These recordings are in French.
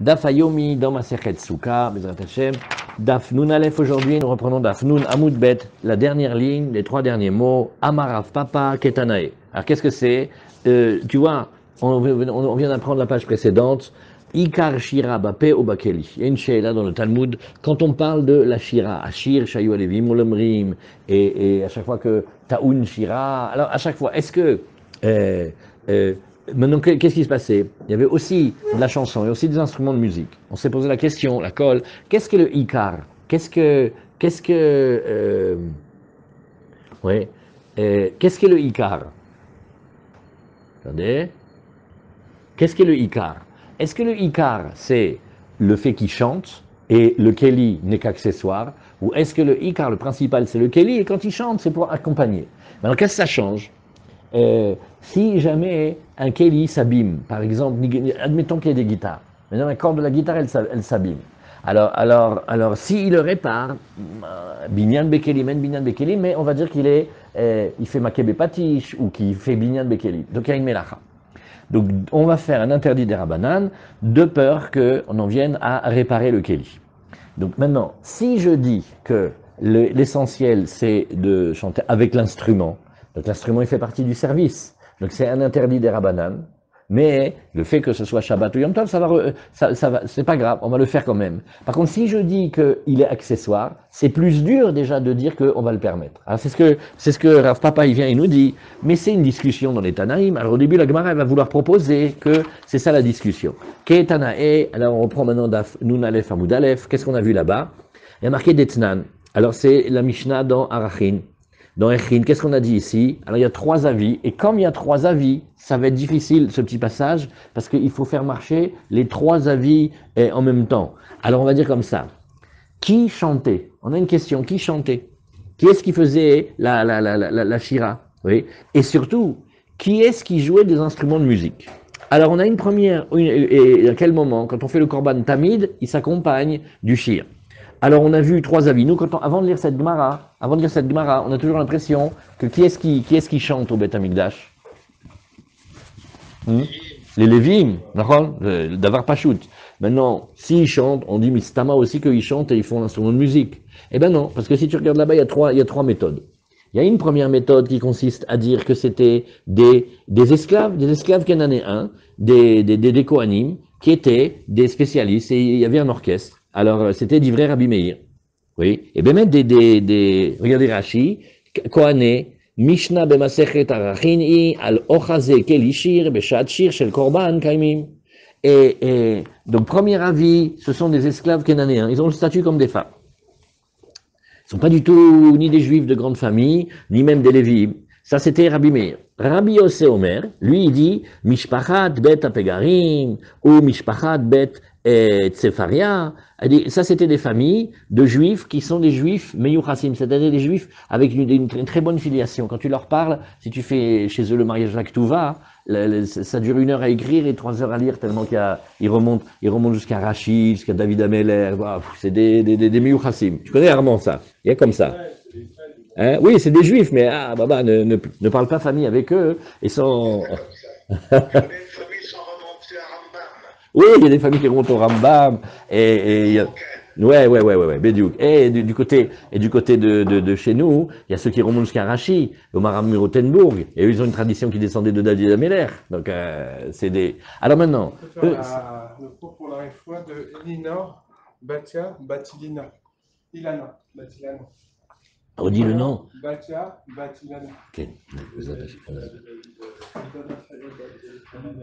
Daf Hayomi dans Masechet Soukha, Bezrat Hashem. Daf Nun Aleph aujourd'hui, nous reprenons Daf Nun Amud Bet, la dernière ligne, les trois derniers mots, Amarav Papa Ketanae. Alors qu'est-ce que c'est tu vois, on vient d'apprendre la page précédente, Ikar Shira Bape Obakeli. Il y a une Sheila dans le Talmud, quand on parle de la Shira, Ashir, Shayu Alevim, Olemrim, et à chaque fois que Taoun Shira, alors à chaque fois, est-ce que... maintenant, qu'est-ce qui se passait? Il y avait aussi de la chanson et aussi des instruments de musique. On s'est posé la question, la colle, qu'est-ce que le Ikar? Qu'est-ce que le Ikar? Regardez. Qu'est-ce que le Ikar? Est-ce que le Ikar, c'est le fait qui chante et le Keli n'est qu'accessoire? Ou est-ce que le Ikar, le principal, c'est le Keli et quand il chante, c'est pour accompagner? Alors, qu'est-ce que ça change? Si jamais un Keli s'abîme, par exemple, admettons qu'il y ait des guitares, maintenant la corde de la guitare elle s'abîme, alors s'il le répare, Binyan Bekeli, même Binyan Bekeli, mais on va dire qu'il est, il fait Makebe Patish ou qu'il fait Binyan Bekeli, donc il y a une melacha. Donc on va faire un interdit des Rabanan de peur qu'on en vienne à réparer le Keli. Donc maintenant, si je dis que l'essentiel c'est de chanter avec l'instrument, donc l'instrument il fait partie du service, donc c'est un interdit des Rabanan, mais le fait que ce soit Shabbat ou Yom Tov, c'est pas grave, on va le faire quand même. Par contre, si je dis qu'il est accessoire, c'est plus dur déjà de dire qu'on va le permettre. Alors c'est ce que Rav Papa il vient et nous dit, mais c'est une discussion dans les Tanaïm. Alors au début la Gemara elle va vouloir proposer que c'est ça la discussion. Qu'est Tanaï? Alors on reprend maintenant Daf Nun Aleph Amud Aleph, qu'est-ce qu'on a vu là-bas? Il y a marqué Detnan, alors c'est la Mishnah dans Arachin. Dans Echin, qu'est-ce qu'on a dit ici? Alors il y a trois avis, et comme il y a trois avis, ça va être difficile ce petit passage, parce qu'il faut faire marcher les trois avis en même temps. Alors on va dire comme ça, qui chantait? On a une question, qui chantait? Qui est-ce qui faisait la shira? Oui. Et surtout, qui est-ce qui jouait des instruments de musique? Alors on a une première, et à quel moment? Quand on fait le korban tamid, il s'accompagne du shir. Alors on a vu trois avis. Nous, avant de lire cette Gemara, on a toujours l'impression que qui est-ce qui chante au Beth Amikdash? Les Lévim, d'accord? Davar Pashut. Maintenant, s'ils chantent, on dit Mistama aussi qu'ils chantent et ils font l'instrument de musique. Eh ben non, parce que si tu regardes là-bas, il y a trois méthodes. Il y a une première méthode qui consiste à dire que c'était des esclaves cananéens, des Kohanim, qui étaient des spécialistes et il y avait un orchestre. Alors, c'était d'Ivray Rabbi Meir. Oui. Et bien, mettre regardez Rashi, Kohané, Mishnah b'masechet Arachini, al Ochazé Kelishir, Beshat Shir, Shel Korban, Kaimim. Et donc, premier avis, ce sont des esclaves cananéens. Ils ont le statut comme des femmes. Ils ne sont pas du tout ni des juifs de grande famille, ni même des lévites. Ça, c'était Rabbi Meir. Rabbi Yossé Omer, lui, il dit Mishpachat bet Apegarim, ou Mishpachat bet Tsefaria. Ça, c'était des familles de juifs qui sont des juifs meyuchassim, c'est-à-dire des juifs avec une très bonne filiation. Quand tu leur parles, si tu fais chez eux le mariage Haktuva, ça dure 1 heure à écrire et 3 heures à lire, tellement qu'ils remontent jusqu'à Rashi, jusqu'à David Ameller. Wow, c'est des meyuchassim. Tu connais rarement ça. Il y a comme ça. Hein? Oui, c'est des juifs, mais ne parle pas famille avec eux. Ils sont... Oui, il y a des familles qui remontent au Rambam, ouais, Bédiouk. Et du côté de chez nous, il y a ceux qui remontent jusqu'à Rashi, au Maram Rotenburg, et eux, ils ont une tradition qui descendait de David Ameller. Donc, c'est des... Alors maintenant... Le cours pour la réfoua de Elinor Batia Batilina. Ilana Batilana. Redis le nom. Batia Batilana. Ok.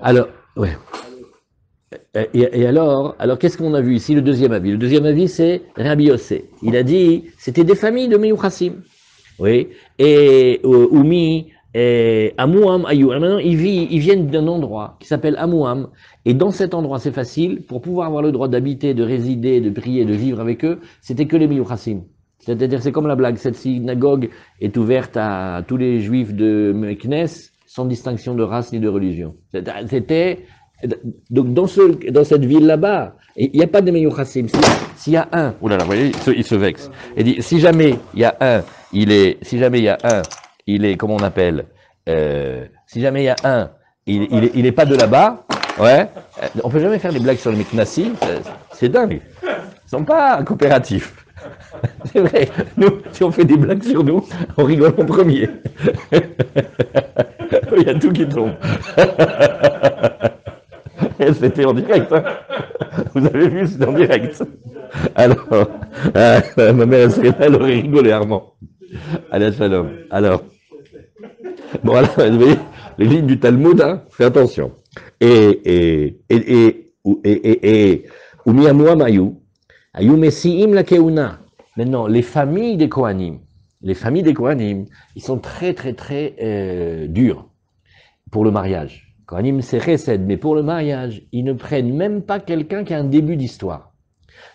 Alors, ouais. Et alors, qu'est-ce qu'on a vu ici, le deuxième avis? Le deuxième avis, c'est Rabbi Yossé. Il a dit, c'était des familles de Meyuchassim. Oui. Et Oumi, Amouam, Ayou. Alors maintenant, ils viennent d'un endroit qui s'appelle Amouam. Et dans cet endroit, c'est facile, pour pouvoir avoir le droit d'habiter, de résider, de prier, de vivre avec eux, c'était que les Meyuchassim. C'est-à-dire, c'est comme la blague, cette synagogue est ouverte à tous les juifs de Meknes, sans distinction de race ni de religion. C'était... Donc dans cette ville là-bas, il n'y a pas de meyuchassim. S'il y a un, oulala, vous voyez, il se vexe. Il dit si jamais il y a un, il est pas de là-bas. Ouais. On peut jamais faire des blagues sur les McNassis, c'est dingue. Ils sont pas coopératifs. C'est vrai, nous, si on fait des blagues sur nous, on rigole en premier. Il y a tout qui tombe. C'était en direct, hein. Vous avez vu, c'était en direct. Alors, ma mère, elle serait là, elle aurait rigolé, Armand. Allez, shalom. Alors, bon, alors, vous voyez, les lignes du Talmud, hein, fais attention. Maintenant, les familles des Kohanim, ils sont très durs pour le mariage. Kohanim c'est chesed, mais pour le mariage, ils ne prennent même pas quelqu'un qui a un début d'histoire.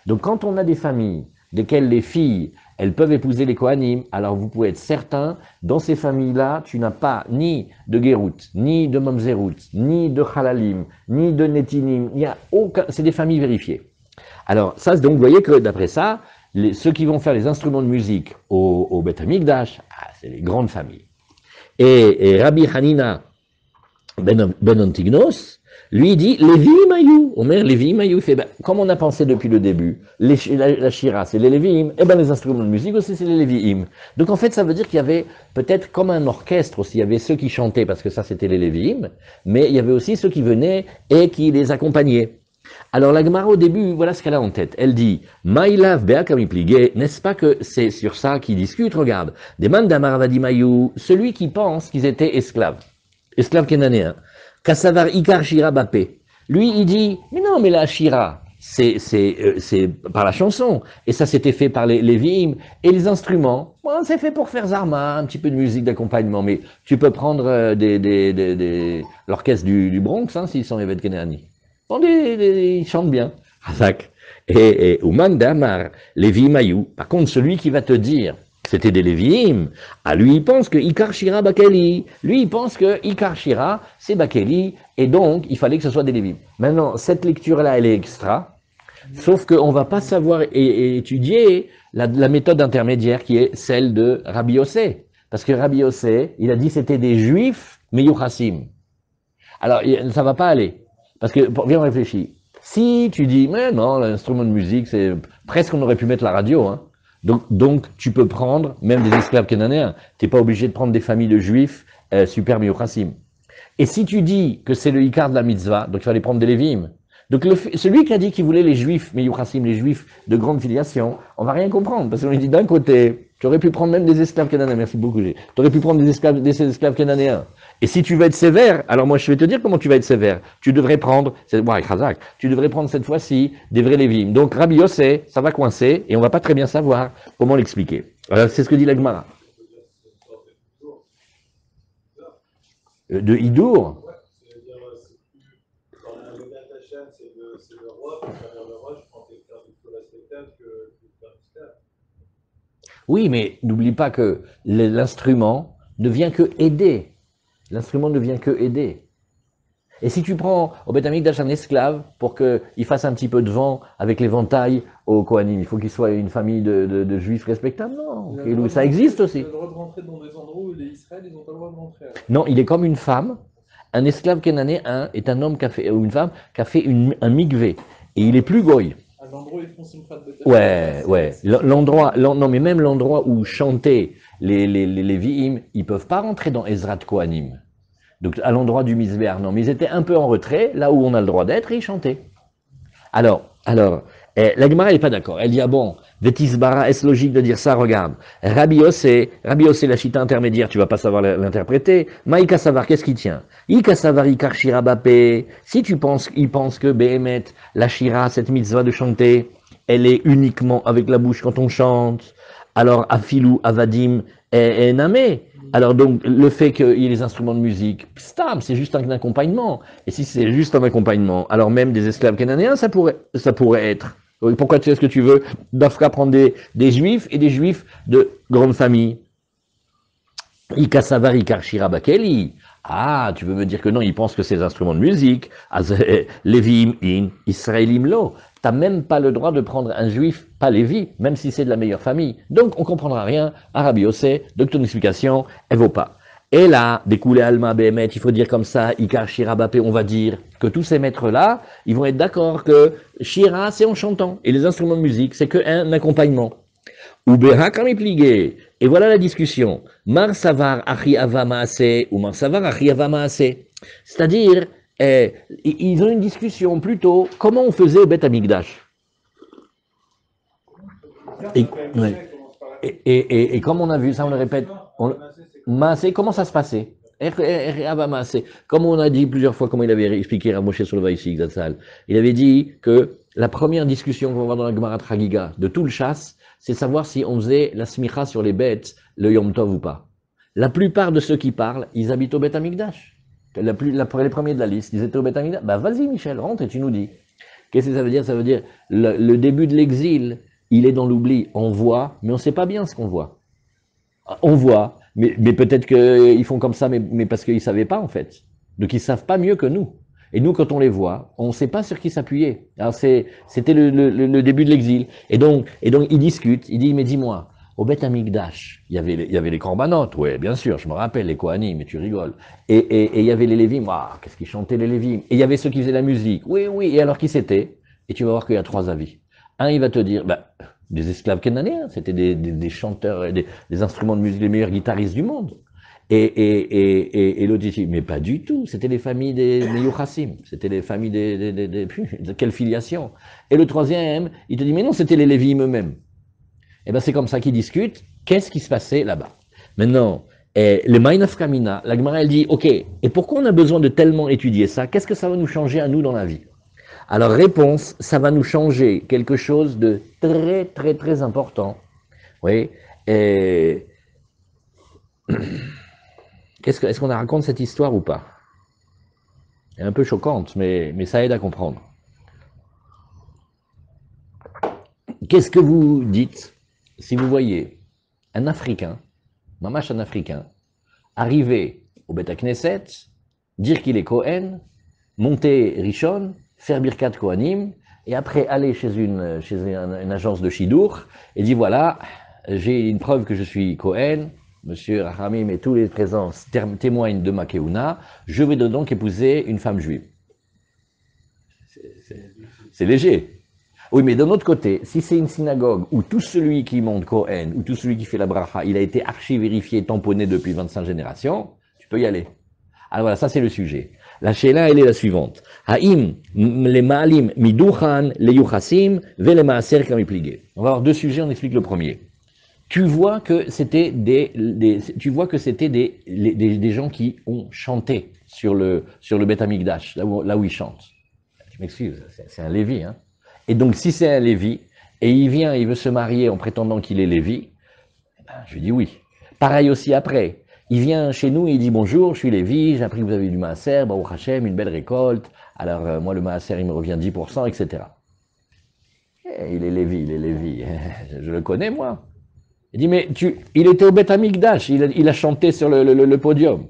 Donc quand on a des familles desquelles les filles, elles peuvent épouser les Kohanim, alors vous pouvez être certain, dans ces familles-là, tu n'as pas ni de Gérout, ni de Mamzerout, ni de Halalim, ni de Netinim, il n'y a aucun, c'est des familles vérifiées. Alors ça, donc vous voyez que d'après ça, ceux qui vont faire les instruments de musique au Beth Amikdash, c'est les grandes familles. Et Rabbi Hanina ben Antignos, lui dit, Lévi'im ayou, Omer Lévi'im ayou, comme on a pensé depuis le début, la Shira c'est les Lévi'im, et bien les instruments de musique aussi c'est les Lévi'im. Donc en fait ça veut dire qu'il y avait peut-être comme un orchestre aussi, il y avait ceux qui chantaient parce que ça c'était les Lévi'im, mais il y avait aussi ceux qui venaient et qui les accompagnaient. Alors la Gemara au début, voilà ce qu'elle a en tête, elle dit, Maïlav Beakami Pligé, n'est-ce pas que c'est sur ça qu'ils discutent, regarde, Demande Amaravadi Mayou, celui qui pense qu'ils étaient esclaves kénanéens. Kassavar Ikar Shira Bapé. Lui, il dit, mais non, mais la Shira, c'est par la chanson. Et ça, c'était fait par les Lévi'im. Et les instruments, bon, c'est fait pour faire Zarma, un petit peu de musique d'accompagnement. Mais tu peux prendre l'orchestre du Bronx, hein, s'ils sont évêques Kenani. Bon, ils chantent bien. Hazak. Et Ouman Damar, Lévi'im Ayou. Par contre, celui qui va te dire, c'était des Lévi'im. Ah, lui, il pense que Ikar Shira Bakeli. Lui, il pense que Ikar Shira, c'est Bakeli. Et donc, il fallait que ce soit des Lévi'im. Maintenant, cette lecture-là, elle est extra. Sauf qu'on ne va pas savoir étudier la méthode intermédiaire qui est celle de Rabbi Yossé. Parce que Rabbi Yossé, il a dit que c'était des Juifs, mais Yuchassim. Alors, ça ne va pas aller. Parce que, viens, on réfléchit. Si tu dis, mais non, l'instrument de musique, c'est presque on aurait pu mettre la radio, hein. Donc, tu peux prendre même des esclaves cananéens. Tu n'es pas obligé de prendre des familles de juifs super miocrassim. Et si tu dis que c'est le Icar de la mitzvah, donc il fallait prendre des Lévim. Donc celui qui a dit qu'il voulait les juifs miocrassim, les juifs de grande filiation, on va rien comprendre. Parce qu'on lui dit d'un côté, tu aurais pu prendre même des esclaves cananéens. Merci beaucoup. Tu aurais pu prendre des esclaves cananéens. Et si tu veux être sévère, alors moi je vais te dire comment tu vas être sévère. Tu devrais prendre cette fois-ci des vrais Lévim. Donc Rabbi Yossé, ça va coincer et on ne va pas très bien savoir comment l'expliquer. C'est ce que dit la Gemara. De Hidour. Oui, mais n'oublie pas que l'instrument ne vient que aider. L'instrument ne vient que aider. Et si tu prends au Beth Amikdash un esclave pour qu'il fasse un petit peu de vent avec l'éventail au Kohanim, il faut qu'il soit une famille de juifs respectables, non? Ça existe aussi. Il a le droit de rentrer dans des endroits où les Israël, ils n'ont pas le droit de rentrer. Non, il est comme une femme. Un esclave kénanéen est un homme ou une femme qui a fait un mikvé. Et il est plus goy. À l'endroit où ils font simchat b'Tayra. Ouais. Non, mais même l'endroit où chantaient les Lévi'im, ils peuvent pas rentrer dans Ezrat Kohanim. Donc à l'endroit du Mizbeach, non, mais ils étaient un peu en retrait, là où on a le droit d'être, et ils chantaient. Alors, la Gemara n'est pas d'accord. Elle dit, ah bon, Vetisbara, est-ce logique de dire ça? Regarde, Rabbi Yossé, la chita intermédiaire, tu vas pas savoir l'interpréter. Maïka Savar, qu'est-ce qui tient? Ika Savari Karshira Bapé, si tu penses, il pense que Behemet, la Shira, cette mitzvah de chanter, elle est uniquement avec la bouche quand on chante. Alors, Afilou, Avadim et Namé. Alors donc, le fait qu'il y ait les instruments de musique, stam, c'est juste un accompagnement. Et si c'est juste un accompagnement, alors même des esclaves cananéens, ça pourrait être. Pourquoi tu sais ce que tu veux d'Afrique prendre des juifs et des juifs de grande famille? Ikasavari Karshira Bakeli. Ah, tu veux me dire que non, ils pensent que c'est des instruments de musique. Lévi'im in, Israélim lo. T'as même pas le droit de prendre un juif, pas Lévi, même si c'est de la meilleure famille. Donc, on comprendra rien à Rabbi Yossé, donc ton explication, elle vaut pas. Et là, des Koulé Alma, Bémet, il faut dire comme ça, Ika, Shira, Bappé, on va dire que tous ces maîtres-là, ils vont être d'accord que Shira, c'est en chantant, et les instruments de musique, c'est qu'un accompagnement. Ubera Kamipligue, et voilà la discussion. Mar Savar, Achi Ava Maase, ou Mar Savar, Achi Ava Maase. C'est-à-dire, ils ont une discussion plutôt, comment on faisait au Beth Amikdash. Et comme on a vu, ça on le répète, comment ça se passait? Comme on a dit plusieurs fois, comme il avait expliqué Rav Moshe Solveig ici, il avait dit que la première discussion qu'on va avoir dans la Gemara Tragiga de tout le chasse, c'est savoir si on faisait la smicha sur les bêtes, le Yom Tov ou pas. La plupart de ceux qui parlent, ils habitent au Beth Amikdash. Les premiers de la liste, ils étaient au Beth Amikdash. Bah vas-y Michel, rentre et tu nous dis. Qu'est-ce que ça veut dire? Ça veut dire le début de l'exil, il est dans l'oubli. On voit, mais on ne sait pas bien ce qu'on voit. On voit, mais peut-être qu'ils font comme ça, mais parce qu'ils ne savaient pas en fait. Donc ils ne savent pas mieux que nous. Et nous, quand on les voit, on ne sait pas sur qui s'appuyer. Alors c'était le début de l'exil. Et donc ils discutent, ils disent, mais dis-moi, au Beth Amikdash, il y avait les corbanotes, oui, bien sûr, je me rappelle, les Kohanim, mais tu rigoles. Et il y avait les Lévim, ah, qu'est-ce qu'ils chantaient les Lévim. Et il y avait ceux qui faisaient la musique, oui, et alors qui c'était? Et tu vas voir qu'il y a trois avis. Un, il va te dire, bah, des esclaves cananéens, c'était des chanteurs, des instruments de musique, les meilleurs guitaristes du monde. Et l'autre dit, mais pas du tout, c'était les familles des Yochassim, c'était les familles de quelle filiation. Et le troisième, il te dit, mais non, c'était les Lévim eux-mêmes. Et bien c'est comme ça qu'ils discutent, qu'est-ce qui se passait là-bas. Maintenant, le Maïnaf Kamina, la Gemara, elle dit, ok, et pourquoi on a besoin de tellement étudier ça? Qu'est-ce que ça va nous changer à nous dans la vie? Alors réponse, ça va nous changer quelque chose de très très très important. Oui. Et... Est-ce qu'on raconte cette histoire ou pas? Elle est un peu choquante, mais ça aide à comprendre. Qu'est-ce que vous dites si vous voyez un Africain, mamash un Africain, arriver au Beth Knesset, dire qu'il est Kohen, monter Rishon, faire Birkat Kohanim, et après aller chez une agence de Shidour, et dire voilà, j'ai une preuve que je suis Kohen, monsieur Rahamim et tous les présents témoignent de ma Keuna, je vais donc épouser une femme juive. C'est léger. Oui, mais d'un autre côté, si c'est une synagogue où tout celui qui monte Kohen, ou tout celui qui fait la bracha, il a été archi-vérifié, tamponné depuis 25 générations, tu peux y aller. Alors voilà, ça c'est le sujet. La chéla, elle est la suivante. Haïm, le ma'alim, midouchan, le yuchasim, ve le ma'aser kamipligue. On va avoir deux sujets, on explique le premier. Tu vois que c'était des gens qui ont chanté sur le Beth Amikdash, là où ils chantent. Je m'excuse, c'est un Lévi. Hein. Et donc si c'est un Lévi, et il vient, il veut se marier en prétendant qu'il est Lévi, je lui dis oui. Pareil aussi après. Il vient chez nous et il dit « Bonjour, je suis Lévi, j'ai appris que vous avez du maaser, Baruch Hashem, une belle récolte, alors moi le maaser il me revient 10%, etc. » Et il est Lévi, je le connais moi. Il dit « Mais il était au Beth Amikdash, il a chanté sur le podium,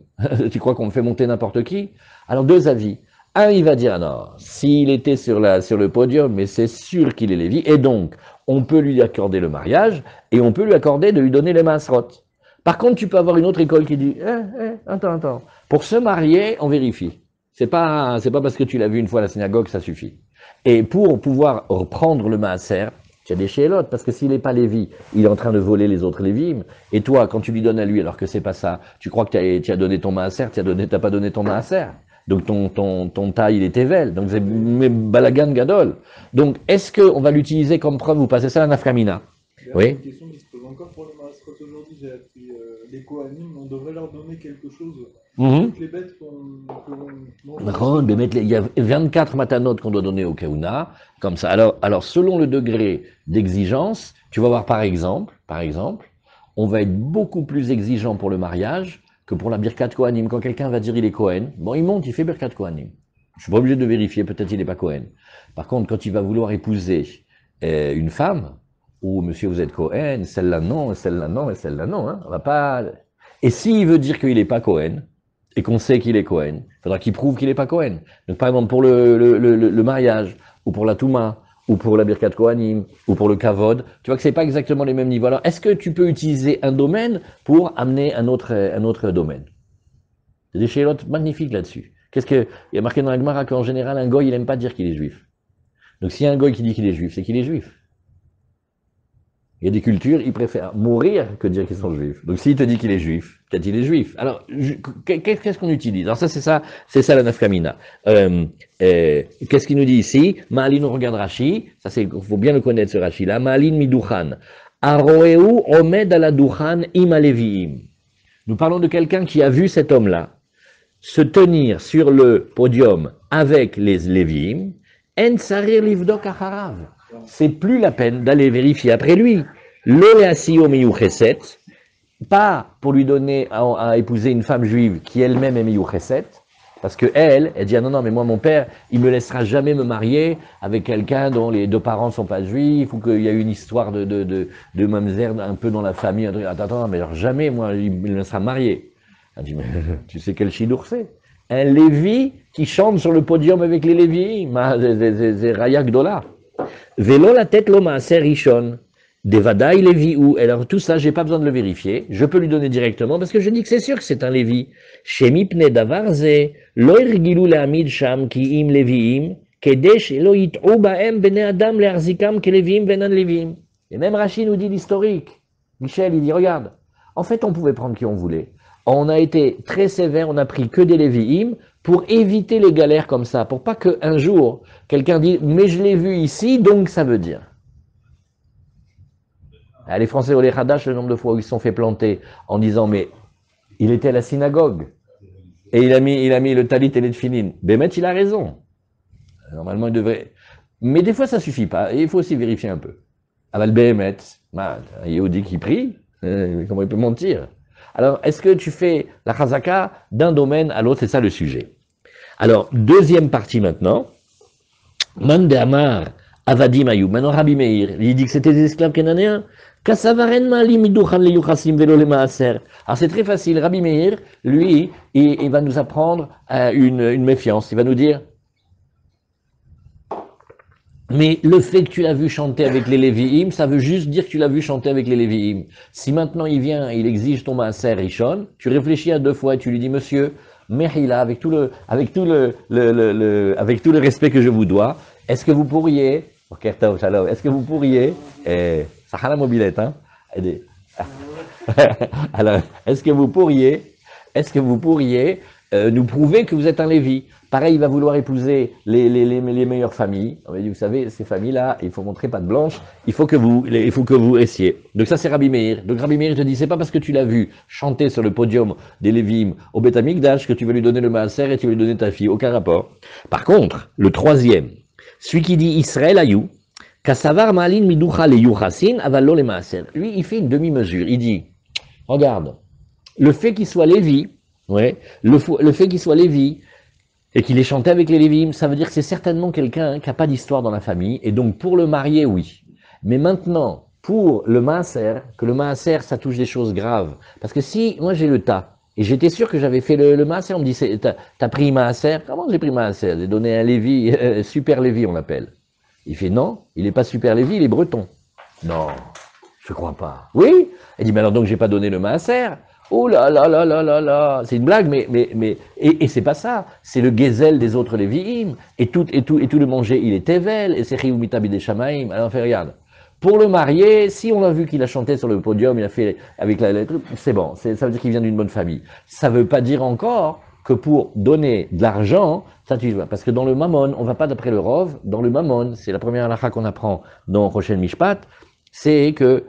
tu crois qu'on me fait monter n'importe qui ?» Alors deux avis, un il va dire « Ah non, s'il était sur le podium, mais c'est sûr qu'il est Lévi, et donc on peut lui accorder le mariage, et on peut lui accorder de lui donner les maaserot. » Par contre, tu peux avoir une autre école qui dit attends. Pour se marier, on vérifie. C'est pas parce que tu l'as vu une fois à la synagogue, ça suffit. Et pour pouvoir reprendre le maaser, tu as des chélotes, parce que s'il n'est pas Lévi, il est en train de voler les autres Lévim. Et toi, quand tu lui donnes à lui, alors que c'est pas ça, tu crois que tu as donné ton maaser, tu n'as pas donné ton maaser. Donc ton taille, il est Tevel. Donc c'est balagan gadol. Donc est-ce qu'on va l'utiliser comme preuve ou pas? C'est ça la nafkamina. Oui. Encore pour le maaserot aujourd'hui, j'ai appris les Kohanim, on devrait leur donner quelque chose. Toutes les bêtes qu'on mange. Il y a 24 matanotes qu'on doit donner au Keuna, comme ça. Alors, selon le degré d'exigence, tu vas voir par exemple, on va être beaucoup plus exigeant pour le mariage que pour la Birkat Kohanim. Quand quelqu'un va dire il est Kohen, bon, il monte, il fait Birkat Kohanim. Je ne suis pas obligé de vérifier, peut-être il n'est pas Kohen. Par contre, quand il va vouloir épouser une femme, ou monsieur vous êtes Cohen, celle-là non, hein, on va pas... Et s'il veut dire qu'il n'est pas Cohen, et qu'on sait qu'il est Cohen, il faudra qu'il prouve qu'il n'est pas Cohen. Donc par exemple pour le mariage, ou pour la Touma, ou pour la Birkat Kohanim, ou pour le Kavod, tu vois que ce n'est pas exactement les mêmes niveaux. Alors est-ce que tu peux utiliser un domaine pour amener un autre domaine? Il y a des chélotes magnifiques là-dessus. Qu'est-ce qu'il y a marqué dans la Gemara qu'en général, un goy, il n'aime pas dire qu'il est juif. Donc s'il y a un goy qui dit qu'il est juif, c'est qu'il est juif. Il y a des cultures, ils préfèrent mourir que dire qu'ils sont juifs. Donc s'il te dit qu'il est juif, peut-être qu'il est juif. Alors, qu'est-ce qu'on utilise? Alors ça c'est la nafkamina. Qu'est-ce qu'il nous dit ici? Ma'alin regarde Rashi, ça c'est, il faut bien le connaître ce Rashi-là. Ma'alin midouchan. Aroeu omed aladouchan imaleviim. Nous parlons de quelqu'un qui a vu cet homme-là se tenir sur le podium avec les Léviim. En sarir livdok acharav. C'est plus la peine d'aller vérifier après lui. Pas pour lui donner à épouser une femme juive qui elle-même est miyucheset, parce que elle dit ah non mais moi mon père il me laissera jamais me marier avec quelqu'un dont les deux parents sont pas juifs ou qu'il y a eu une histoire de mamzer un peu dans la famille. Attends mais alors jamais moi il me laissera marier. Elle dit mais tu sais quel chidour c'est? Un Lévi qui chante sur le podium avec les Lévi, c'est Rayak Dola. Vélo la tête l'homme assez richonne, Devadaï Lévi ou. Alors tout ça, j'ai pas besoin de le vérifier, je peux lui donner directement parce que je dis que c'est sûr que c'est un Lévi. Shemipne davarze, loirgilou l'amid sham ki im Léviim, kedesh eloit oubaem bene adam lerzikam ke Léviim benan Léviim. Et même Rashi nous dit l'historique. Michel, il dit regarde, en fait on pouvait prendre qui on voulait. On a été très sévère, on a pris que des Lévi'im pour éviter les galères comme ça, pour pas qu'un jour, quelqu'un dise « mais je l'ai vu ici, donc ça veut dire ». Les Français, les Hadash, le nombre de fois où ils se sont fait planter en disant « mais il était à la synagogue et il a mis le talit et les tefilines ». Bémet, il a raison. Normalement, il devrait… Mais des fois, ça suffit pas, et il faut aussi vérifier un peu. Aval Bémet, un Yehudi qui prie, comment il peut mentir? Alors, est-ce que tu fais la chazaka d'un domaine à l'autre? C'est ça le sujet. Alors, deuxième partie maintenant. Man de Amar Avadim Ayou. Maintenant, Rabbi Meir, il dit que c'était des esclaves cananéens. Kasavaren Mali Midouchan le Yuchasim Velo le Maaser. Alors, c'est très facile. Rabbi Meir, lui, il va nous apprendre une méfiance. Il va nous dire mais le fait que tu l'as vu chanter avec les Lévi'im, ça veut juste dire que tu l'as vu chanter avec les Lévi'im. Si maintenant il vient et il exige ton maaser Rishon, tu réfléchis à deux fois et tu lui dis monsieur, Mehila, avec tout le respect que je vous dois, est-ce que vous pourriez, Sahana mobilette, hein, aidez. Alors, est-ce que vous pourriez nous prouver que vous êtes un Lévi? Pareil, il va vouloir épouser les meilleures familles. On va dire, vous savez, ces familles-là, il faut montrer patte blanche, il faut que vous essiez. Donc ça, c'est Rabbi Meir. Donc Rabbi Meir te dit, c'est pas parce que tu l'as vu chanter sur le podium des Lévim au Beth Amikdash que tu vas lui donner le maaser et tu vas lui donner ta fille. Aucun rapport. Par contre, le troisième, celui qui dit Israël Ayou, Kassavar Maalin Midoucha le Yuchasin Avallo le Maaser. Lui, il fait une demi-mesure. Il dit, regarde, le fait qu'il soit Lévi, ouais, le fait qu'il soit Lévi, et qu'il ait chanté avec les Lévi'im, ça veut dire que c'est certainement quelqu'un qui n'a pas d'histoire dans la famille, et donc pour le marier, oui. Mais maintenant, pour le maaser, que le maaser, ça touche des choses graves. Parce que si, moi j'ai le tas, et j'étais sûr que j'avais fait le maaser, on me dit, t'as pris maaser? Comment j'ai pris maaser? J'ai donné un Lévi, super Lévi on l'appelle. Il fait non, il n'est pas super Lévi, il est breton. Non, je crois pas. Oui? Il dit, mais alors donc j'ai pas donné le maaser? Oh là là là là là là, c'est une blague, mais c'est pas ça, c'est le gezel des autres Lévi'im, et tout le manger, il est tevel, et c'est Chiyumita Bideshamaim. Alors fait, regarde, pour le marier, si on a vu qu'il a chanté sur le podium, il a fait avec la truc, c'est bon, ça veut dire qu'il vient d'une bonne famille. Ça veut pas dire encore que pour donner de l'argent, ça tu vois, parce que dans le mammon, on va pas d'après le rov, dans le mammon, c'est la première halakha qu'on apprend dans Rochel Mishpat, c'est que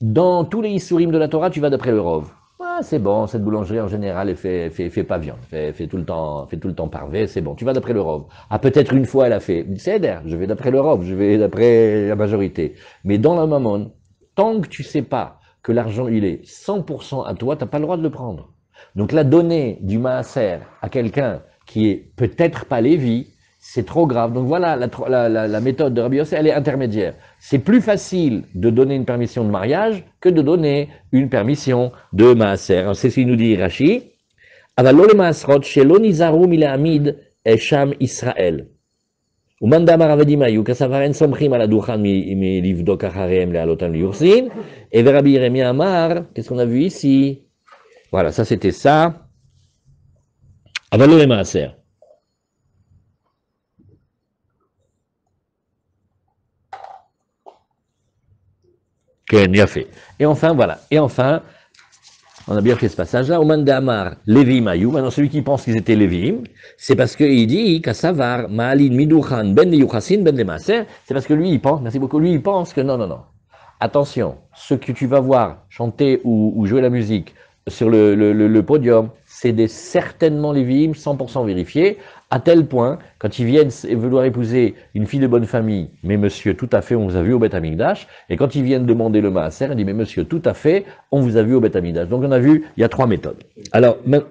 dans tous les Issourim de la Torah, tu vas d'après le rov. Ah, c'est bon, cette boulangerie en général, elle fait pas viande, fait tout le temps parvé, c'est bon, tu vas d'après le rov. Ah, peut-être une fois, elle a fait, c'est d'air, je vais d'après le rov, je vais d'après la majorité. Mais dans la mammon, tant que tu sais pas que l'argent, il est 100% à toi, t'as pas le droit de le prendre. Donc la donnée du maaser à quelqu'un qui est peut-être pas Lévi, c'est trop grave. Donc voilà, la méthode de Rabbi Yossé, elle est intermédiaire. C'est plus facile de donner une permission de mariage que de donner une permission de maaser. C'est ce qu'il nous dit Rashi. Avallo le maasrot shelo nizaru mila amid esham Israël. Umandamar avadim ayu kasavaren somchim ala duchan mi livdok achareim le alotan liyursin. Et Rabbi Yeremia Amar, qu'est-ce qu'on a vu ici? Voilà, ça c'était ça. אבל לא למעשר. כן, יפה. Et enfin, voilà. Et enfin, on a bien fait ce passage-là. Oman d'Amar, Lévim Ayou. Maintenant, celui qui pense qu'ils étaient Lévim, c'est parce qu'il dit, Kassavar, Maalin, Midouchan, Ben Yuchasin, Ben Lemaser. C'est parce que lui, il pense, merci beaucoup, lui, il pense que non, non, non. Attention, ce que tu vas voir chanter ou jouer la musique sur le podium, c'est des certainement Lévim, 100% vérifiés, à tel point, quand ils viennent vouloir épouser une fille de bonne famille, mais monsieur, tout à fait, on vous a vu au Beth Amikdash, et quand ils viennent demander le maaser, ils disent, mais monsieur, tout à fait, on vous a vu au Beth Amikdash. Donc on a vu, il y a trois méthodes. Alors, même...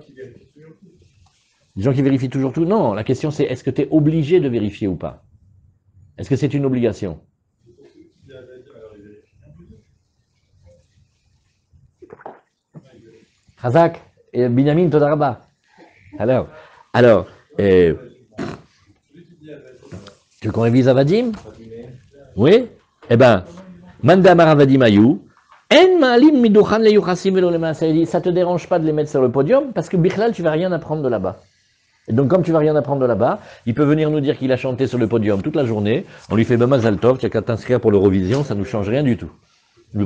Les gens qui vérifient toujours tout, non, la question c'est, est-ce que tu es obligé de vérifier ou pas? Est-ce que c'est une obligation? Hazak, Binyamin, Todaraba. Alors, tu qu'on révise Avadim? Oui? Eh ben, Mandamar Avadim Ayou, En Maalim Midouchan le Yuchasim Velo le Maaser, il dit, ça te dérange pas de les mettre sur le podium, parce que Bichlal, tu vas rien apprendre de là-bas. Et donc, comme tu vas rien apprendre de là-bas, il peut venir nous dire qu'il a chanté sur le podium toute la journée, on lui fait Mazal Tov, tu n'as qu'à t'inscrire pour l'Eurovision, ça ne nous change rien du tout.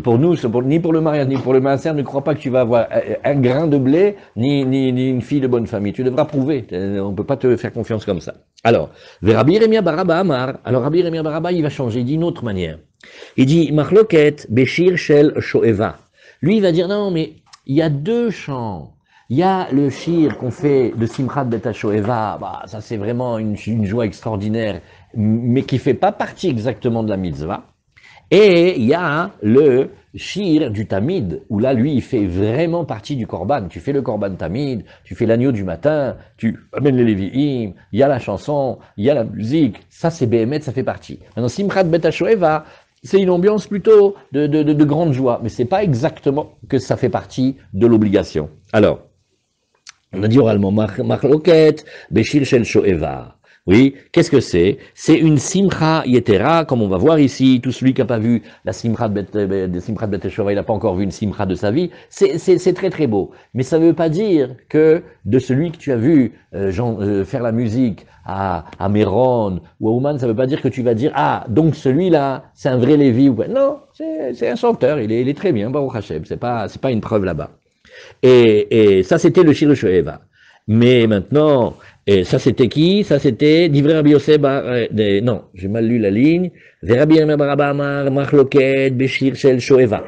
Pour nous, ni pour le mariage, ni pour le maaser, ne crois pas que tu vas avoir un grain de blé, ni une fille de bonne famille. Tu devras prouver. On ne peut pas te faire confiance comme ça. Alors, Rabbi Remia Baraba Amar. Alors, Rabbi Remia Baraba, il va changer. Il dit une autre manière. Il dit, Marloket, Béchir, Shel, Shoeva. Lui, il va dire, non, mais il y a deux chants. Il y a le shir qu'on fait de Simchat Beta Shoeva. Bah, ça, c'est vraiment une joie extraordinaire, mais qui ne fait pas partie exactement de la mitzvah. Et il y a le shir du tamid, où là, lui, il fait vraiment partie du korban. Tu fais le korban tamid, tu fais l'agneau du matin, tu amènes les lévi'im, il y a la chanson, il y a la musique. Ça, c'est Béhémet, ça fait partie. Maintenant, Simchat Bet HaShoeva, c'est une ambiance plutôt de grande joie, mais c'est pas exactement que ça fait partie de l'obligation. Alors, on a dit oralement, Machloket, Beshir Shel Shoeva. Oui, qu'est-ce que c'est? C'est une simcha yetera, comme on va voir ici, tout celui qui n'a pas vu la simcha de Bet Shoeva, il n'a pas encore vu une simcha de sa vie, c'est très très beau. Mais ça ne veut pas dire que de celui que tu as vu faire la musique à Méron ou à Ouman, ça ne veut pas dire que tu vas dire « Ah, donc celui-là, c'est un vrai Lévi » ou quoi. Non, c'est un chanteur, il est très bien, Baruch Hashem, c'est pas une preuve là-bas. Et ça, c'était le Shir Shoeva. Mais maintenant... Et ça c'était qui? Ça c'était Divrei Rabbi Yosef, non, j'ai mal lu la ligne. Rabbi Remia Baraba Amar Machloket Beshir Shel Shoeva.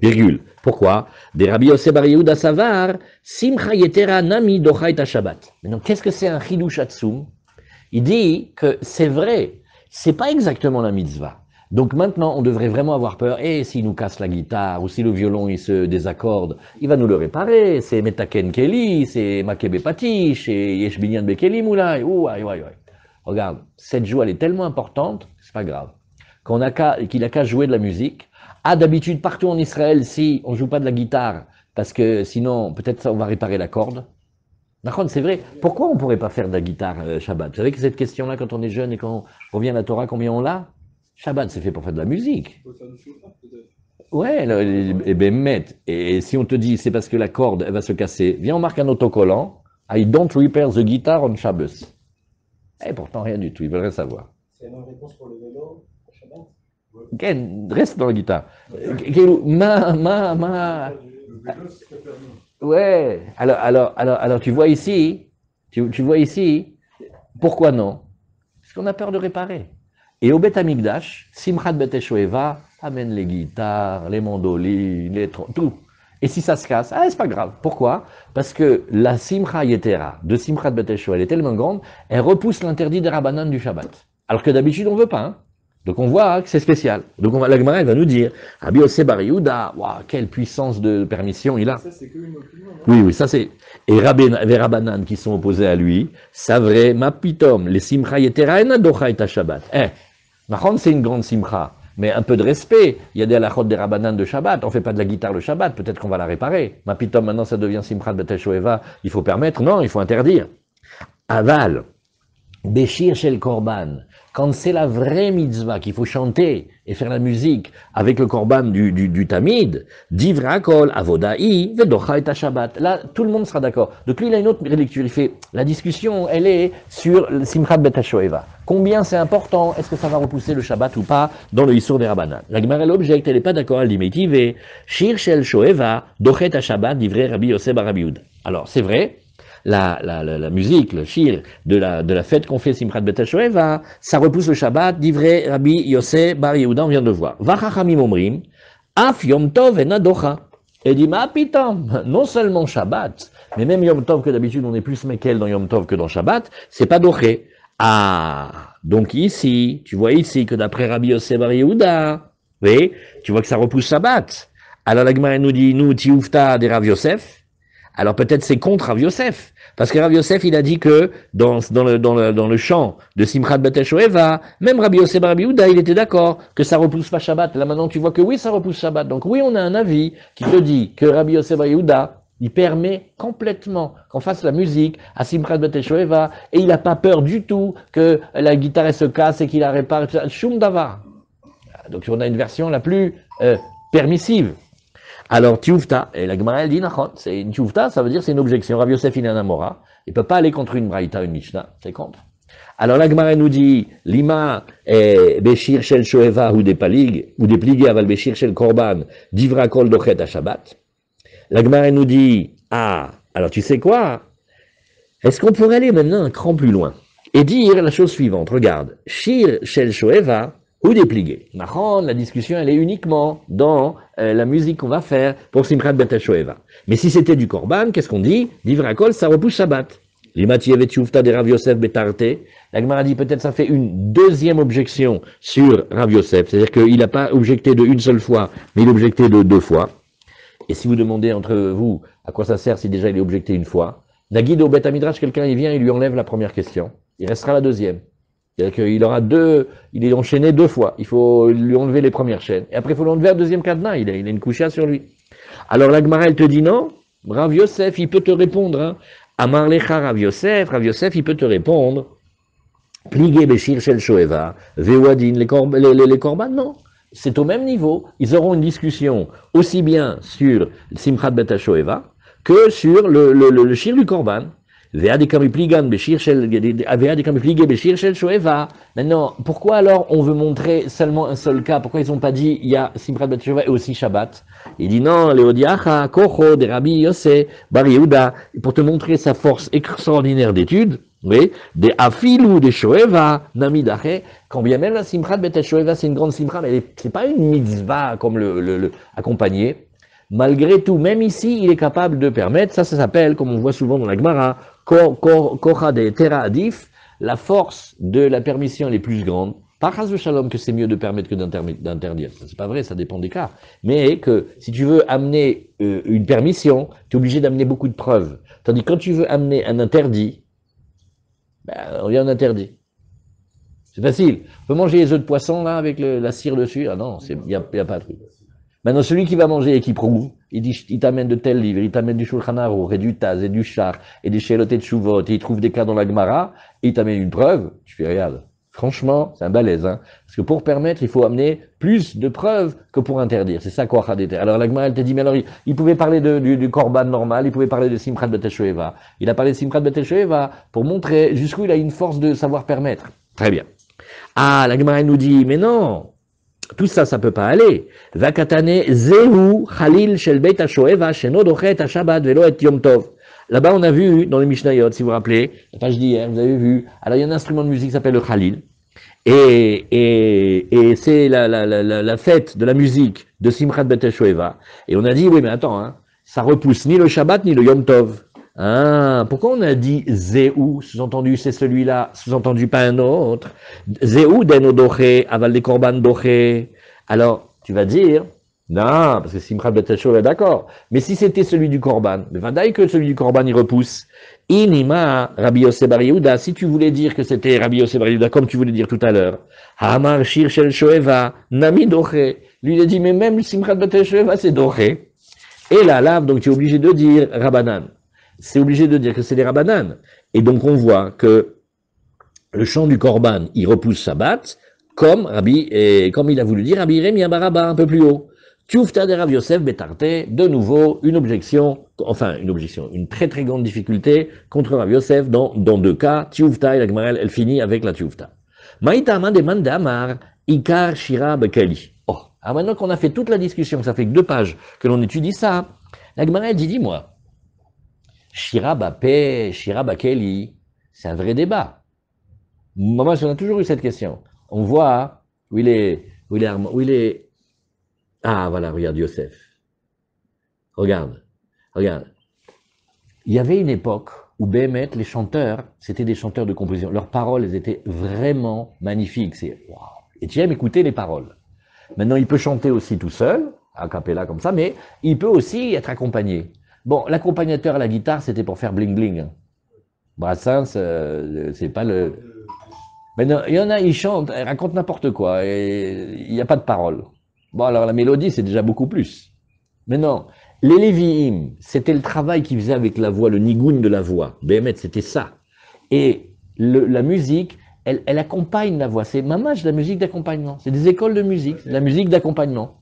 Virgule. Pourquoi? De Rabbi Yosef Bar Yehuda Savar Simcha Yetera Nami Docha et Shabbat. Mais donc qu'est-ce que c'est un Chidush Atzum? Il dit que c'est vrai, c'est pas exactement la mitzvah. Donc maintenant, on devrait vraiment avoir peur. Et s'il nous casse la guitare, ou si le violon il se désaccorde, il va nous le réparer. C'est Metaken Kelly, c'est Makebe Pati, c'est Yeshbinyan Bekeli Moulay. Regarde, cette joie, elle est tellement importante, c'est pas grave. Qu'il a qu'à jouer de la musique. Ah, d'habitude, partout en Israël, si on joue pas de la guitare, parce que sinon, peut-être on va réparer la corde. D'accord, c'est vrai. Pourquoi on pourrait pas faire de la guitare Shabbat? Vous savez que cette question-là, quand on est jeune et qu'on revient à la Torah, combien on l'a? Shabbat, c'est fait pour faire de la musique. Ouais, et ben mettre. Et si on te dit c'est parce que la corde elle va se casser, viens on marque un autocollant. I don't repair the guitar on Shabbos. Et pourtant rien du tout, ils veulent rien savoir. C'est une réponse pour le vélo pour Shabbat. Ken, reste dans la guitare. Ma. Ouais. Alors tu vois ici, pourquoi non? Parce qu'on a peur de réparer. Et au Beth Amikdash, Simchat Bet HaShoeva amène les guitares, les mandolines, tout. Et si ça se casse, c'est pas grave. Pourquoi? Parce que la Simcha Yetera de Simchat Bet HaShoeva, elle est tellement grande, elle repousse l'interdit des Rabbanan du Shabbat. Alors que d'habitude, on veut pas. Hein? Donc on voit que c'est spécial. Donc la Gemara, elle va nous dire, Rabbi Yosef Bar Yehuda, waouh, quelle puissance de permission il a. Ça, c'est que une opinion. Oui, ça c'est. Et Rabbanan qui sont opposés à lui, ça vrai, ma pitom, les Simcha Yetera et Nadocha et Shabbat. Mahon, c'est une grande simcha, mais un peu de respect. Il y a des halachot des rabbanan de Shabbat, on ne fait pas de la guitare le Shabbat, peut-être qu'on va la réparer. Ma pitom, maintenant ça devient Simchat Bet HaShoeva, il faut permettre, non, il faut interdire. Aval, Béchir chez le Korban, quand c'est la vraie mitzvah qu'il faut chanter et faire la musique avec le Korban du Tamid, Divrakol, Avodaï, Vedocha et Shabbat. Là, tout le monde sera d'accord. Donc lui, il a une autre lecture. Il fait la discussion, elle est sur le Simchat Bet HaShoeva. Combien c'est important, est-ce que ça va repousser le Shabbat ou pas dans le Issour des Rabbanan. La Gemara l'objecte, elle n'est pas d'accord, elle dit Métive, Shir shel Shoeva, Docha et Shabbat, Divrei Rabbi Yosef bar Rabbi Yehuda. Alors, c'est vrai. La musique, le shir de la fête qu'on fait Simchat Bet HaShoeva, ça repousse le Shabbat, divrei Rabbi Yosef bar Yehuda, on vient de le voir. Vachachamim omrim, af Yom Tov ena docha. Et dit, ma pitam, non seulement Shabbat, mais même Yom Tov, que d'habitude on est plus mekel dans Yom Tov que dans Shabbat, c'est pas doché. Ah, donc ici, tu vois ici que d'après Rabbi Yosef bar Yehuda, oui, tu vois que ça repousse Shabbat. Alors la Gemara nous dit, nous, tioufta de Rav Yosef. Alors peut-être c'est contre Rav Yosef, parce que Rav Yosef il a dit que dans le chant de Simchat Bet HaShoeva, même Rabbi Yosef bar Rabbi Yehuda il était d'accord que ça repousse pas Shabbat. Là maintenant tu vois que oui ça repousse Shabbat. Donc oui on a un avis qui te dit que Rabbi Yosef bar Yehuda il permet complètement qu'on fasse la musique à Simchat Bet HaShoeva et il n'a pas peur du tout que la guitare elle se casse et qu'il la répare. Shum davar. Donc on a une version la plus permissive. Alors, tioufta, et la Gemara elle dit, nachon, c'est une tioufta, ça veut dire c'est une objection. Rav Yosef il est un amora, il peut pas aller contre une braïta, une mishnah, c'est contre. Alors la Gemara nous dit, lima et beshir shel shoeva ou des palig ou des pligés aval beshir shel korban divra kol dochet à Shabbat. La Gemara nous dit, ah, alors tu sais quoi? Est-ce qu'on pourrait aller maintenant un cran plus loin et dire la chose suivante? Regarde, shir shel shoeva ou des pligés. Nachon, la discussion elle est uniquement dans la musique qu'on va faire pour Simchat Bet HaShoeva. Mais si c'était du Korban, qu'est-ce qu'on dit? Divrakol, ça repousse Shabbat. L'imati evet yufta de Rav Yosef betarte. La Gemara dit peut-être ça fait une deuxième objection sur Rav Yosef. C'est-à-dire qu'il n'a pas objecté de une seule fois, mais il a objecté de deux fois. Et si vous demandez entre vous à quoi ça sert si déjà il est objecté une fois, Nagid au Bet Hamidrash, quelqu'un il vient, il lui enlève la première question. Il restera la deuxième. C'est-à-dire qu'il aura il est enchaîné deux fois. Il faut lui enlever les premières chaînes. Et après, il faut l'enlever à deuxième cadenas. Il a une coucha sur lui. Alors, la Gemara, elle te dit non. Rav Yosef, il peut te répondre. Hein. Amar lecha Rav Yosef, il peut te répondre. Pligé beshir shel shoeva, vewadin, les korban, non. C'est au même niveau. Ils auront une discussion aussi bien sur Simchat Bet HaShoeva que sur le shir du korban. Maintenant, pourquoi alors on veut montrer seulement un seul cas? Pourquoi ils n'ont pas dit il y a Simchat Bet HaShoeva et aussi Shabbat? Il dit non, Leodiacha, Kocho, de Rabbi Yosef bar Yehuda, pour te montrer sa force extraordinaire d'étude, oui, des Afilou, des Shoeva, Namidache, quand bien même la Simchat Bet HaShoeva c'est une grande Simchat, mais c'est pas une mitzvah comme le accompagné. Malgré tout, même ici, il est capable de permettre, ça s'appelle, comme on voit souvent dans la Gemara, Kocha de Tera Adif, la force de la permission est plus grande. Pas chas v'shalom que c'est mieux de permettre que d'interdire, c'est pas vrai, ça dépend des cas. Mais que si tu veux amener une permission, tu es obligé d'amener beaucoup de preuves. Tandis que quand tu veux amener un interdit, on vient interdit. C'est facile. On peut manger les œufs de poisson là avec la cire dessus. Ah non, il n'y a pas de truc. Maintenant, celui qui va manger et qui prouve, il t'amène de tels livres, il t'amène du Shulchan Aruch, et du Taz, et du Shar, et des Shélot et de Shuvot, et il trouve des cas dans la Gemara, et il t'amène une preuve, tu fais, regarde, franchement, c'est un balèze, hein. Parce que pour permettre, il faut amener plus de preuves que pour interdire. C'est ça, quoi, Khadete. Alors, la Gemara, elle t'a dit, mais alors, il pouvait parler du Korban normal, il pouvait parler de Simchat Bet HaShoeva. Il a parlé de Simchat Bet HaShoeva pour montrer jusqu'où il a une force de savoir permettre. Très bien. Ah, la Gemara, elle nous dit, mais non! Tout ça, ça peut pas aller. Vakatane zehu chalil shel Beit HaShoeva sheno dochet à Shabbat velo et Yom Tov. Là-bas, on a vu dans les Mishnayot, si vous vous rappelez, la page d'hier, vous avez vu. Alors, il y a un instrument de musique qui s'appelle le chalil, et c'est la fête de la musique de Simchat Bet HaShoeva. Et on a dit, oui, mais attends, hein, ça repousse ni le Shabbat ni le Yom Tov. Ah, pourquoi on a dit Zéou, sous-entendu c'est celui-là, sous-entendu pas un autre? Zéou deno doché, aval des korban doché. Alors, tu vas dire, non, parce que Simchat Bet HaShoeva est d'accord. Mais si c'était celui du korban, mais vadaï que celui du korban il repousse. Inima Rabbi Yosef bar Yehuda, si tu voulais dire que c'était Rabbi Yosef bar Yehuda, comme tu voulais dire tout à l'heure. Hamar shir shel shoeva, nami doché. Lui il a dit, mais même Simchat Bet HaShoeva c'est doché. Et la lave, donc tu es obligé de dire Rabbanan. C'est obligé de dire que c'est les Rabbanan. Et donc on voit que le chant du Corban, il repousse Shabbat, comme il a voulu dire Rabbi Iremi Abaraba, un peu plus haut. Tioufta de Rav Yosef Betarte, de nouveau, une très très grande difficulté contre Rav Yosef dans deux cas, Tioufta et la Gemara, elle finit avec la Tioufta. Maïtama demande Amar, Ikar Shira Bekeli. Oh, alors maintenant qu'on a fait toute la discussion, ça fait que 2 pages que l'on étudie ça, la Gemara elle dit, dis-moi, Shira Bapé, Shira Bekeli, c'est un vrai débat. Maman, on a toujours eu cette question. On voit où il est. Ah, voilà, regarde Yosef. Regarde. Il y avait une époque où Bémet, les chanteurs, c'était des chanteurs de composition. Leurs paroles, elles étaient vraiment magnifiques. Et tu aimes écouter les paroles. Maintenant, il peut chanter aussi tout seul, a cappella comme ça, mais il peut aussi être accompagné. Bon, l'accompagnateur à la guitare, c'était pour faire bling bling. Brassens, c'est pas le... Maintenant, il y en a, ils chantent, ils racontent n'importe quoi, et il n'y a pas de paroles. Bon, alors la mélodie, c'est déjà beaucoup plus. Maintenant, les Lévi'im, c'était le travail qu'ils faisaient avec la voix, le nigoun de la voix. Bémet, c'était ça. Et la musique, elle accompagne la voix. C'est mamage, la musique d'accompagnement. C'est des écoles de musique, c'est de la musique d'accompagnement.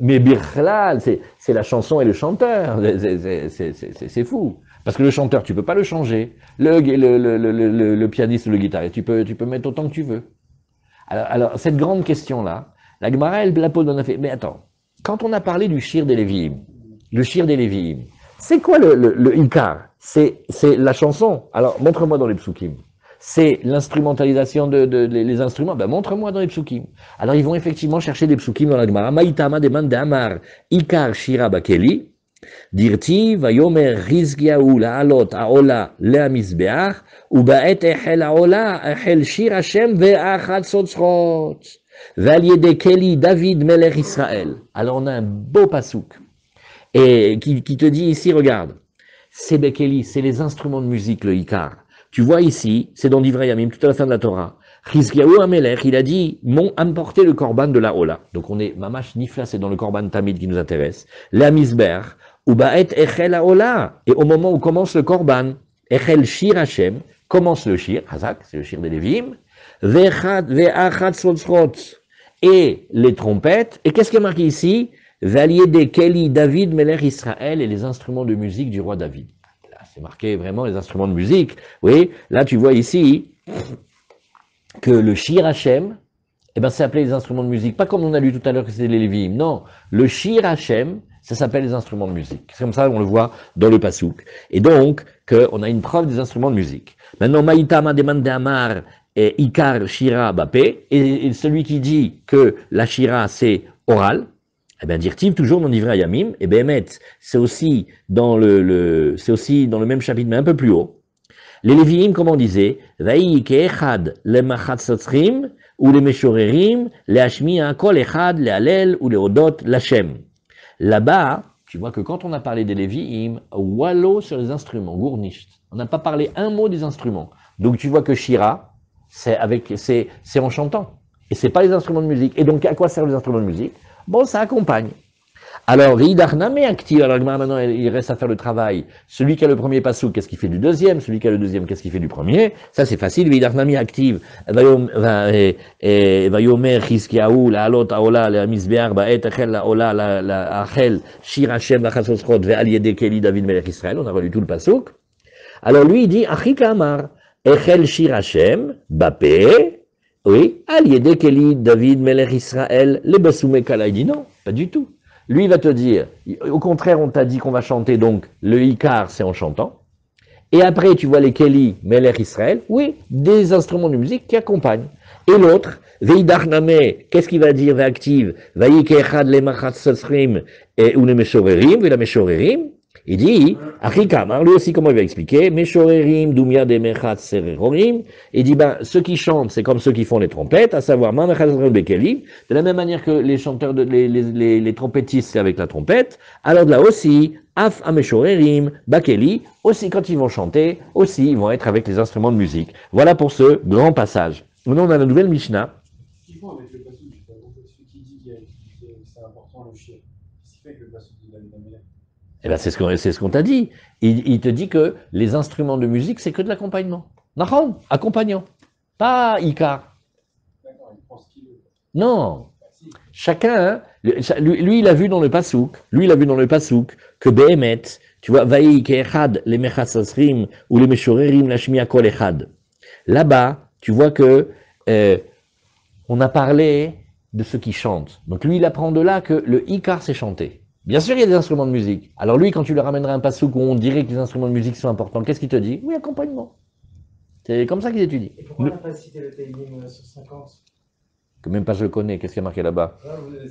Mais Birhlal, c'est la chanson et le chanteur. C'est fou. Parce que le chanteur, tu peux pas le changer. Le pianiste, le guitariste, tu peux mettre autant que tu veux. Alors cette grande question-là, la Gemara, elle la pose dans un fait. Mais attends, quand on a parlé du Shir des Lévi'im, c'est quoi le Ikar? C'est la chanson. Alors, montre-moi dans les Psukim. C'est l'instrumentalisation des instruments. Ben, montre-moi dans les Psukim. Alors, ils vont effectivement chercher des Psukim dans la Gemara. Maïtama demande Amar Ikar Shira Bakeli. Dirti vayomer Rizgiaou la'alot ha'ola le'amizbeach uba'et echel ha'ola echel shir Hashem ve'achat sotzrot. Valiede Keli David Melech Israël. Alors on a un beau pasouk et qui te dit ici, regarde, c'est Bekeli, c'est les instruments de musique, le Ikar. Tu vois ici, c'est dans Divrei Yamim, tout à la fin de la Torah. Chizkiyahu Amelech, il a dit, m'ont emporté le korban de la Ola. Donc on est mamash nifla, c'est dans le korban Tamid qui nous intéresse. La Misber, ou Baet Echel Ola. Et au moment où commence le korban, Echel Shir Hashem, commence le Shir, Hazak, c'est le Shir des Lévim. Et les trompettes. Et qu'est-ce qui est marqué ici? Valiede Keli David Melech Israël et les instruments de musique du roi David. Là, c'est marqué vraiment les instruments de musique. Oui, là tu vois ici que le Shir Hashem, eh ben, c'est appelé les instruments de musique. Pas comme on a lu tout à l'heure que c'était les Lévi'im. Non, le Shir Hashem, ça s'appelle les instruments de musique. C'est comme ça on le voit dans le Passouk. Et donc, on a une preuve des instruments de musique. Maintenant, Maïtama demande Amar. Et Ikar Shira Bapé, et celui qui dit que la Shira c'est oral, eh bien Dirtiv, toujours dans Divrei Yamim, et Bémet, c'est aussi dans le même chapitre, mais un peu plus haut. Les Lévi'im, comme on disait, Vayi Keechad, le Machatsatzrim, ou le Meshorerim, le Hashmiya, Kol Echad, le Halel, ou le Odot, l'Hachem. Là-bas, tu vois que quand on a parlé des Lévi'im, Wallo sur les instruments, Gournisht, on n'a pas parlé un mot des instruments. Donc tu vois que Shira, c'est en chantant, et c'est pas les instruments de musique. Et donc à quoi servent les instruments de musique? Bon, ça accompagne. Alors, maintenant il reste à faire le travail. Celui qui a le premier passouk, qu'est-ce qu'il fait du deuxième? Celui qui a le deuxième, qu'est-ce qu'il fait du premier? Ça c'est facile. Vidarnami active. Vayomer Chizkiyahu la'alot ha'ola le'amizbeach ba'et echel la'ola la'achel shir Hashem la'chatzosrot ve'al yedei keli David melech Israël. On a relu tout le passouk. Alors lui il dit Achika Amar. Echel Shir Hashem, Bapé, oui, Aliede Keli, David, Melech Israël, les Bassoumé Kala. Il dit non, pas du tout. Lui, il va te dire, au contraire, on t'a dit qu'on va chanter, donc le Ikar, c'est en chantant. Et après, tu vois les Keli, Melech Israël, oui, des instruments de musique qui accompagnent. Et l'autre, Veidachname, qu'est-ce qu'il va dire, Veactive, Veikechad, le Machat Sasrim, et ou le Meshorerim, la Meshorerim. Il dit, Achikamar, lui aussi, comment il va expliquer, Meshorerim, Dumia, Demechat, Sererorim. Il dit, ben, ceux qui chantent, c'est comme ceux qui font les trompettes, à savoir, Mamechat, Bekeli, de la même manière que les chanteurs, les trompettistes, c'est avec la trompette. Alors là aussi, Af, Ameshorerim, Bakeli, aussi, quand ils vont chanter, aussi, ils vont être avec les instruments de musique. Voilà pour ce grand passage. Maintenant, on a la nouvelle Mishnah. Ce qu'ils font avec le passage, je sais pas, celui qui dit que c'est important le chien. Qu'est-ce qui fait que le passage dit la lumière? Eh bien, c'est ce qu'on t'a dit. Il te dit que les instruments de musique, c'est que de l'accompagnement. Nahon, accompagnant. pas Ika. Non. Chacun, lui il a vu dans le Passouk, que Behemet, tu vois, Vaï Kehad, les Mechasasrim, ou les Meshorerim, la Shmiya Kol Echad. Là-bas, tu vois que on a parlé de ceux qui chantent. Donc lui il apprend de là que le Ikar c'est chanter. Bien sûr, il y a des instruments de musique. Alors lui, quand tu lui ramènerais un passouk où on dirait que les instruments de musique sont importants, qu'est-ce qu'il te dit? Oui, accompagnement. C'est comme ça qu'ils étudient. Et pourquoi on n'a pas cité le Teilim sur 50? Que même pas je le connais, qu'est-ce qui a marqué là-bas?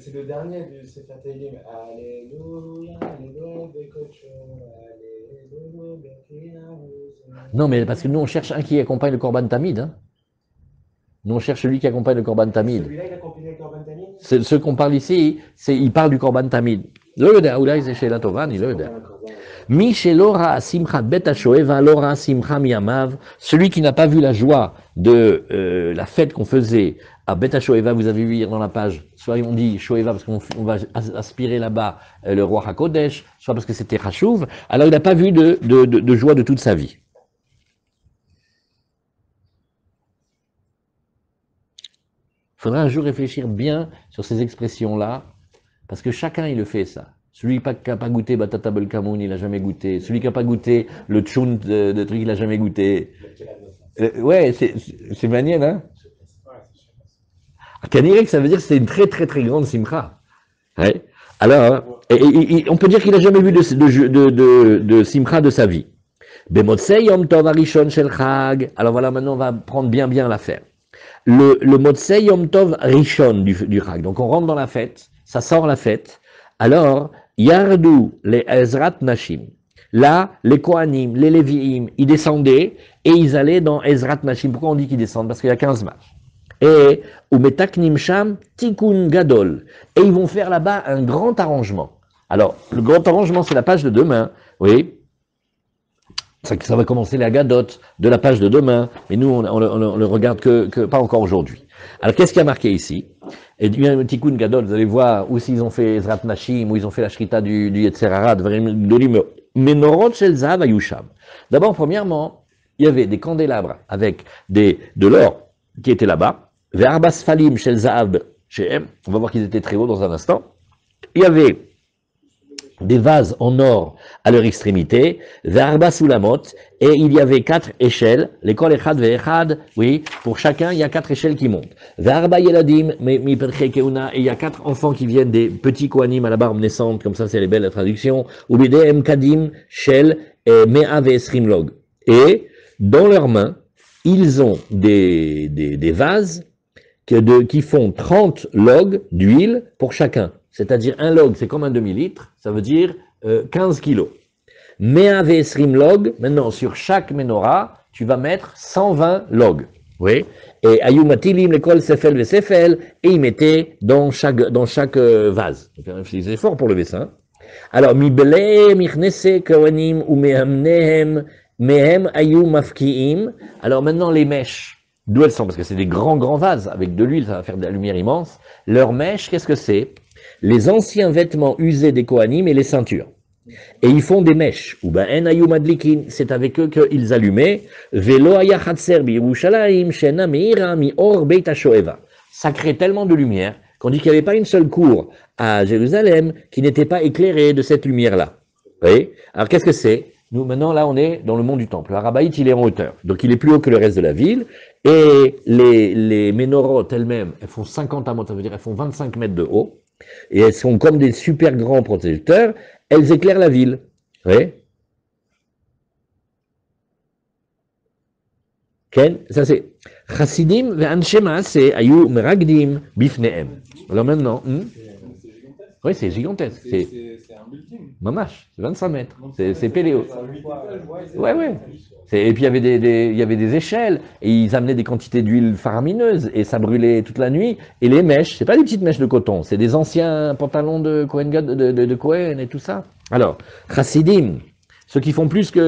C'est le dernier du Sefer Teilim. Alléluia, alléluia, bécocho, alléluia, bécocho. Non, mais parce que nous, on cherche un qui accompagne le Korban Tamid. Hein. Nous, on cherche celui qui accompagne le Korban Tamid. Celui-là, il accompagne le Korban Tamid? Ce qu'on parle ici, il parle du Korban Tamid. Celui qui n'a pas vu la joie de la fête qu'on faisait à Bet HaShoeva, vous avez vu hier dans la page, soit on dit Shoeva parce qu'on va aspirer là-bas le roi HaKodesh, soit parce que c'était Chachouv, alors il n'a pas vu de joie de toute sa vie. Il faudra un jour réfléchir bien sur ces expressions-là. Parce que chacun, il le fait, ça. Celui qui n'a pas goûté Batata Belkamoun, il n'a jamais goûté. Celui qui n'a pas goûté le tchoun de truc, il n'a jamais goûté. Ouais, c'est manienne, hein? Kanirek, ça veut dire que c'est une très, très, très grande simcha. Ouais. Alors, et on peut dire qu'il n'a jamais vu de simcha de sa vie. Bemotsei Yom Tov Arishon Shel Chag. Alors voilà, maintenant, on va prendre bien l'affaire. Le Motsei Yom Tov Rishon du Chag. Donc, on rentre dans la fête. Ça sort la fête. Alors, Yardou, les Ezrat Nashim. Là, les Kohanim, les Lévi'im, ils descendaient et ils allaient dans Ezrat Nashim. Pourquoi on dit qu'ils descendent? Parce qu'il y a 15 marches. Et, Umetaknim Sham, Tikkun Gadol. Et ils vont faire là-bas un grand arrangement. Alors, le grand arrangement, c'est la page de demain. Oui. Ça va commencer la gadote de la page de demain. Mais nous, on le regarde que pas encore aujourd'hui. Alors, qu'est-ce qu'il y a marqué ici? Et bien, Tikkun Gadol, vous allez voir où s'ils ont fait Ezrat Nashim, où ils ont fait la Shrita du Yetzer Hara, de Menorot Shel Zahav Ayusham. D'abord, premièrement, il y avait des candélabres avec de l'or qui était là-bas. Ve'arba Sfalim Shel Zahav Shehem. On va voir qu'ils étaient très hauts dans un instant. Il y avait des vases en or à leur extrémité. Ve'arba Sulamot. Et il y avait 4 échelles, les kol echad ve'echad, oui, pour chacun, il y a 4 échelles qui montent. Ve'arba yeladim, mi perche keuna, et il y a 4 enfants qui viennent des petits kohanim à la barbe naissante, comme ça c'est les belles la traduction, ou bdm kadim, shel, mea ve'esrim log. Et, dans leurs mains, ils ont des vases qui font 30 logs d'huile pour chacun. C'est-à-dire un log, c'est comme un demi-litre, ça veut dire 15 kilos. Me'avesrim log, maintenant sur chaque menorah, tu vas mettre 120 logs. Oui. Et ayumatilim, l'école sefel ve sefel, et ils mettaient dans chaque vase. Ils étaient forts pour le dessin. Alors, mibele, michnese, kawanim, ou mehamnehem, mehem ayumafkiim. Alors maintenant, les mèches, d'où elles sont? Parce que c'est des grands vases, avec de l'huile, ça va faire de la lumière immense. Leurs mèches, qu'est-ce que c'est? Les anciens vêtements usés des kohanim et les ceintures. Et ils font des mèches. Ou ben en ayou madlikin, c'est avec eux qu'ils allumaient. Velo ayachat serbi Yerushalayim shena meira mi or beit HaShoeva. Ça crée tellement de lumière qu'on dit qu'il n'y avait pas une seule cour à Jérusalem qui n'était pas éclairée de cette lumière-là. Vous voyez? Alors qu'est-ce que c'est? Nous maintenant là on est dans le mont du temple. Le Harabaït il est en hauteur, donc il est plus haut que le reste de la ville. Et les menorot elles-mêmes, elles font 50 amot, ça veut dire elles font 25 mètres de haut. Et elles sont comme des super grands protecteurs, elles éclairent la ville. Oui. Ken, ça c'est Chassidim ve'anshema c'est ayu meragdim bifnehem. Alors maintenant, oui c'est gigantesque. C'est un building. Mamash, 25 mètres. C'est péléo. Ouais. Et puis il y avait des échelles et ils amenaient des quantités d'huile faramineuse et ça brûlait toute la nuit. Et les mèches, c'est pas des petites mèches de coton, c'est des anciens pantalons de Kohen de Kohen et tout ça. Alors, Chassidim, ceux qui font plus que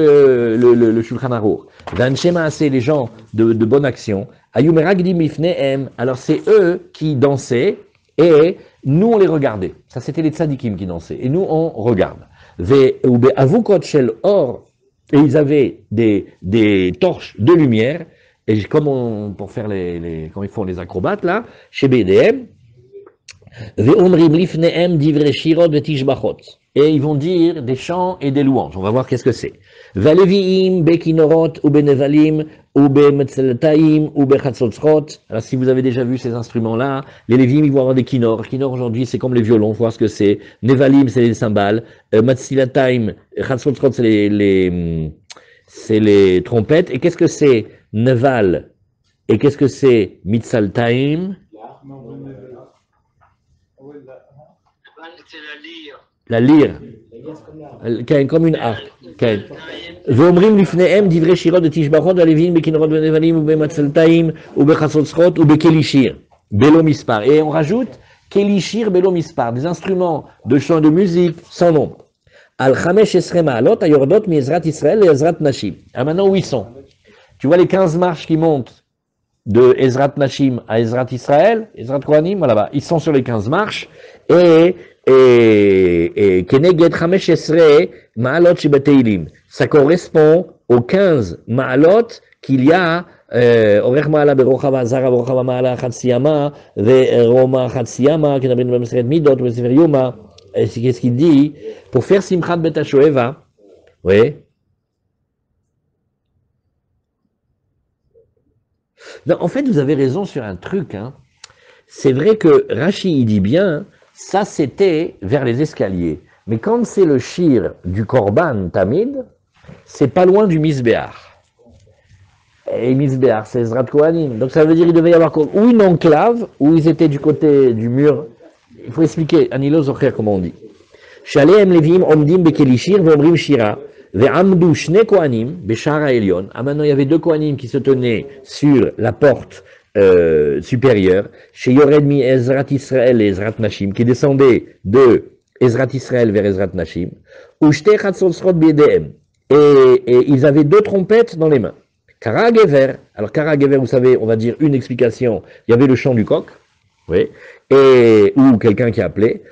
le Shulchan Arour. Vanshema, c'est les gens de bonne action. Ayumeragdim ifnehem. Alors c'est eux qui dansaient et nous on les regardait. Ça c'était les tzadikim qui dansaient et nous on regarde. Ve ube avukot shel or. Et ils avaient des torches de lumière, Et comme pour faire comme ils font les acrobates là, chez BDM, et ils vont dire des chants et des louanges. On va voir qu'est-ce que c'est. Alors, si vous avez déjà vu ces instruments-là, les Lévim, ils vont avoir des kinors. Kinors, aujourd'hui, c'est comme les violons, faut voir ce que c'est. Nevalim, c'est les cymbales. Matzilataim, Chatzotzrot, c'est les trompettes. Et qu'est-ce que c'est Neval? Et qu'est-ce que c'est Mitzaltaim? La lyre, comme une harpe. ואומרים לפניהם דברי שירות ותשבחות והלוויים בכנרות ונבלים ובמצלתיים ובחצות שחות ובכלי שיר, בלא מספר. Et on rajoute כלי שיר בלא מספר, des instruments de chant de musique sans nombre. על 15 מעלות היורדות מעזרת ישראל לעזרת נשים. Alors maintenant où ils sont? Tu vois les 15 marches qui montent de Ezrat Nashim à Ezrat Israël, Ezrat Kohanim, voilà, bah, ils sont sur les 15 marches, et Keneged Chamesh Esrei Ma'alot Shibateilim, ça correspond aux 15 Ma'alot qu'il y a, Orech Ma'ala Berochava, Zara Berochava Ma'ala Chatsiyama, Roma Chatsiyama, Kenabin Bamseret Midot, Vesefer Yuma, et c'est qu'est-ce qu'il dit, pour faire Simchat Bet HaShoeva, oui, non, en fait, vous avez raison sur un truc. Hein. C'est vrai que Rashi, il dit bien, ça c'était vers les escaliers. Mais quand c'est le shir du Korban Tamid, c'est pas loin du Misbéar. Et Misbéar, c'est Ezrat Kohanim. Donc ça veut dire qu'il devait y avoir ou une enclave, ou ils étaient du côté du mur. Il faut expliquer, Anilo Zocher, comment on dit. Shalehem Levim Omdim Bekelishir Vomrim Shira. Ah, maintenant, il y avait deux Kohanim qui se tenaient sur la porte supérieure, chez Yoredmi Ezrat Israël et Ezrat Nashim, qui descendaient de Ezrat Israël vers Ezrat Nashim, et ils avaient deux trompettes dans les mains. Kara Gever, alors Kara Gever, vous savez, on va dire une explication, il y avait le chant du coq, oui, et, ou quelqu'un qui appelait,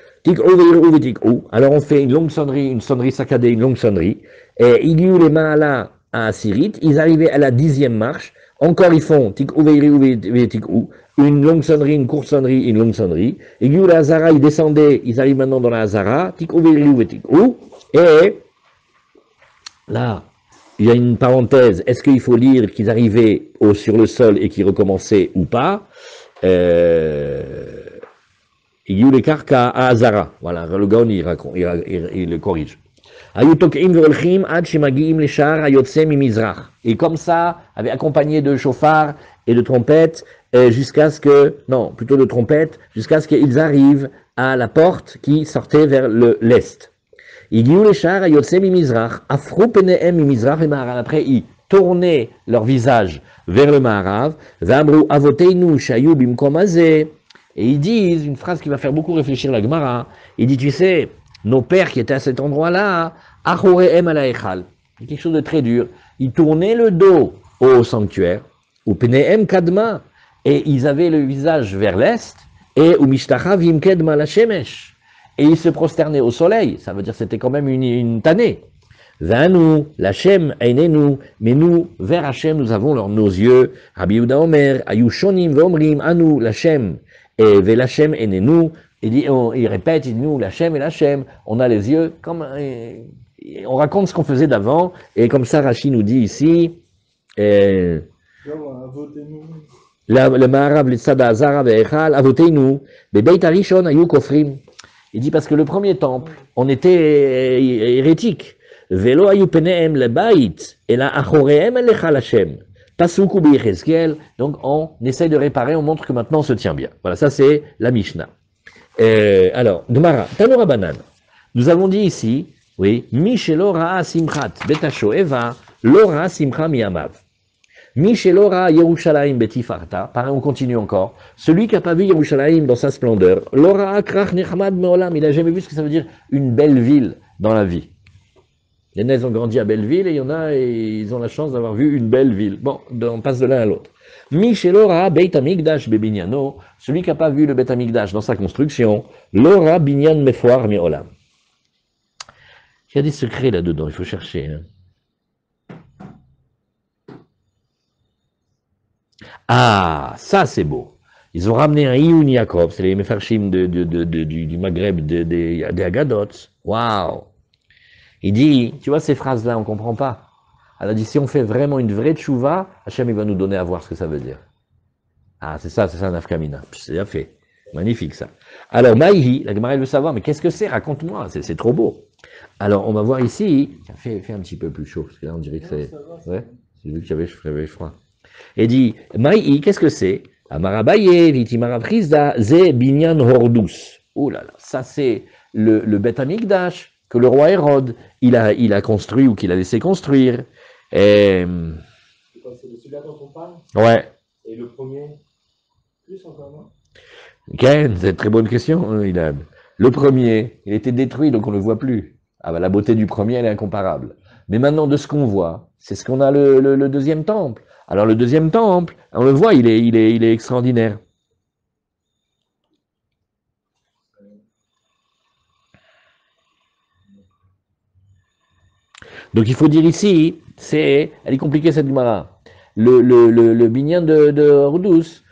alors on fait une longue sonnerie, saccadée, une longue sonnerie. Et ils ont les mains là à Assyrie, ils arrivaient à la 10e marche. Encore ils font une longue sonnerie, une courte sonnerie, une longue sonnerie. Ils ont la Hazara, ils descendaient, ils arrivent maintenant dans la Hazara. Et là, il y a une parenthèse. Est-ce qu'il faut lire qu'ils arrivaient sur le sol et qu'ils recommençaient ou pas? Yulekarka à Azara. Voilà, le Gaon il le corrige. Et comme ça, avait accompagné de chauffards et de trompettes, jusqu'à ce que, non, plutôt de trompettes, jusqu'à ce qu'ils arrivent à la porte qui sortait vers l'est. Après, ils tournaient leur visage vers le Maharav. Et ils disent, une phrase qui va faire beaucoup réfléchir la Gemara, il dit, tu sais, nos pères qui étaient à cet endroit-là, Achorehem ala Echal, c'est quelque chose de très dur, ils tournaient le dos au sanctuaire, au Pnehem Kadma, et ils avaient le visage vers l'est, et au Mishtachavim Kedma la Shemesh, et ils se prosternaient au soleil, ça veut dire que c'était quand même une tannée. Vanu, l'Hachem, Einenu, mais nous, vers Hachem, nous avons nos yeux, Rabbi Yehuda Omer, Ayushonim, Vomrim, Anu, l'Hachem, et Velachem et Nenou, il répète, il dit nous, Lachem et Lachem, on a les yeux, comme, on raconte ce qu'on faisait d'avant, et comme ça Rashi nous dit ici, le Maharav, le Tzada Azara, Ve'echal, Avoteinou, Bebeit Arishon, Ayou Kofrim. Il dit parce que le premier temple, on était hérétique. Velo Ayou Penehem, le Bait, et la Achorehem, Elechal Lachem. Donc on essaye de réparer, on montre que maintenant on se tient bien. Voilà, ça c'est la Mishnah. Alors, Gemara, Tanu Rabanan. Nous avons dit ici, oui, Mishelo ra'a simchat bet HaShoeva, lo ra'a simcha miyamav. Mishelo ra'a Yerushalayim bet Tifarta. Pareil, on continue encore. Celui qui n'a pas vu Yerushalayim dans sa splendeur, lo ra'a krach nechmad meolam. Il n'a jamais vu ce que ça veut dire une belle ville dans la vie. Les Nez ont grandi à Belleville et il y en a, ils ont la chance d'avoir vu une belle ville. Bon, on passe de l'un à l'autre. Michelora Beit Amikdash Bebignano, celui qui n'a pas vu le Beit Amikdash dans sa construction, Lora Binyan Mefoar Miolam. Il y a des secrets là-dedans, il faut chercher. Hein. Ah, ça c'est beau. Ils ont ramené un Ioun Yaakov, c'est les Mefarshim du Maghreb, des Agadots. Waouh! Il dit, tu vois ces phrases-là, on ne comprend pas. Alors il dit, si on fait vraiment une vraie tchouva, Hachem il va nous donner à voir ce que ça veut dire. Ah, c'est ça, Nafkamina. C'est bien fait. Magnifique ça. Alors, Maïhi, la Gemara elle veut savoir, mais qu'est-ce que c'est? Raconte-moi, c'est trop beau. Alors, on va voir ici. Tiens, fais un petit peu plus chaud, parce que là, on dirait que c'est. Ouais, j'ai vu que j'avais froid. Et dit, Maïhi, qu'est-ce que c'est? Amarabaye, Vitimaraprisa, Ze Binyan Hordus. Oh là là, ça c'est le Beth Amikdash que le roi Hérode, il a construit ou qu'il a laissé construire. Et... c'est celui-là dont on parle? Ouais. Et le premier? Plus encore moins? Ken, c'est une très bonne question. Le premier, il était détruit, donc on ne le voit plus. Ah ben, la beauté du premier, elle est incomparable. Mais maintenant, de ce qu'on voit, c'est ce qu'on a le deuxième temple. Alors le deuxième temple, on le voit, il est extraordinaire. Donc il faut dire ici, elle est compliquée cette Gemara. Le binyan de Hordus,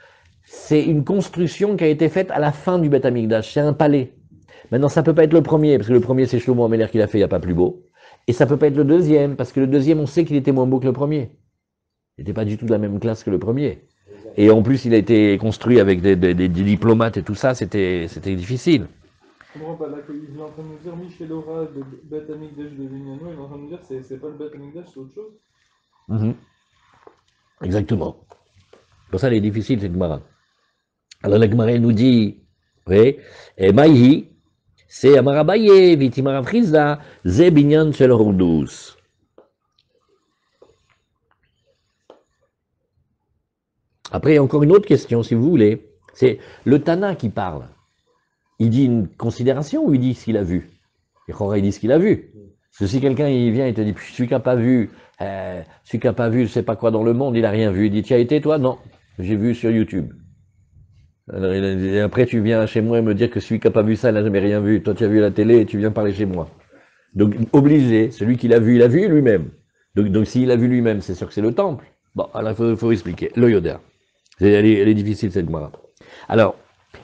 c'est une construction qui a été faite à la fin du Beth Amikdash, c'est un palais. Maintenant, ça ne peut pas être le premier, parce que le premier, c'est Shlomo Améler qui l'a fait, il n'y a pas plus beau. Et ça ne peut pas être le deuxième, parce que le deuxième, on sait qu'il était moins beau que le premier. Il n'était pas du tout de la même classe que le premier. Et en plus, il a été construit avec des diplomates et tout ça, c'était difficile. Je comprends pas, là, il est en train de nous dire, Michel Aura, de Beth Amikdash de Vignano, il est en train de nous dire, c'est pas le Beth Amikdash, c'est autre chose. Exactement. Pour ça, elle est difficile, cette Gemara. Alors la Gemara nous dit, oui, et Maïhi, c'est Amarabaye, Vitimara Frizda, Ze Binyan Shel Hordus. Après, il y a encore une autre question, si vous voulez. C'est le Tana qui parle. Il dit une considération ou il dit ce qu'il a vu? Il dit ce qu'il a vu. Parce que si quelqu'un vient et te dit, celui qui n'a pas vu, je ne sais pas quoi dans le monde, il n'a rien vu. Il dit, tu as été toi? Non, j'ai vu sur YouTube. Alors, et après, tu viens chez moi et me dire que celui qui n'a pas vu ça, il n'a jamais rien vu. Toi, tu as vu la télé et tu viens parler chez moi. Donc, obligé, celui qui l'a vu, il a vu lui-même. Donc s'il a vu lui-même, c'est sûr que c'est le temple. Bon, alors, il faut expliquer. Le Yoda. Elle est difficile, cette Gemara. Alors,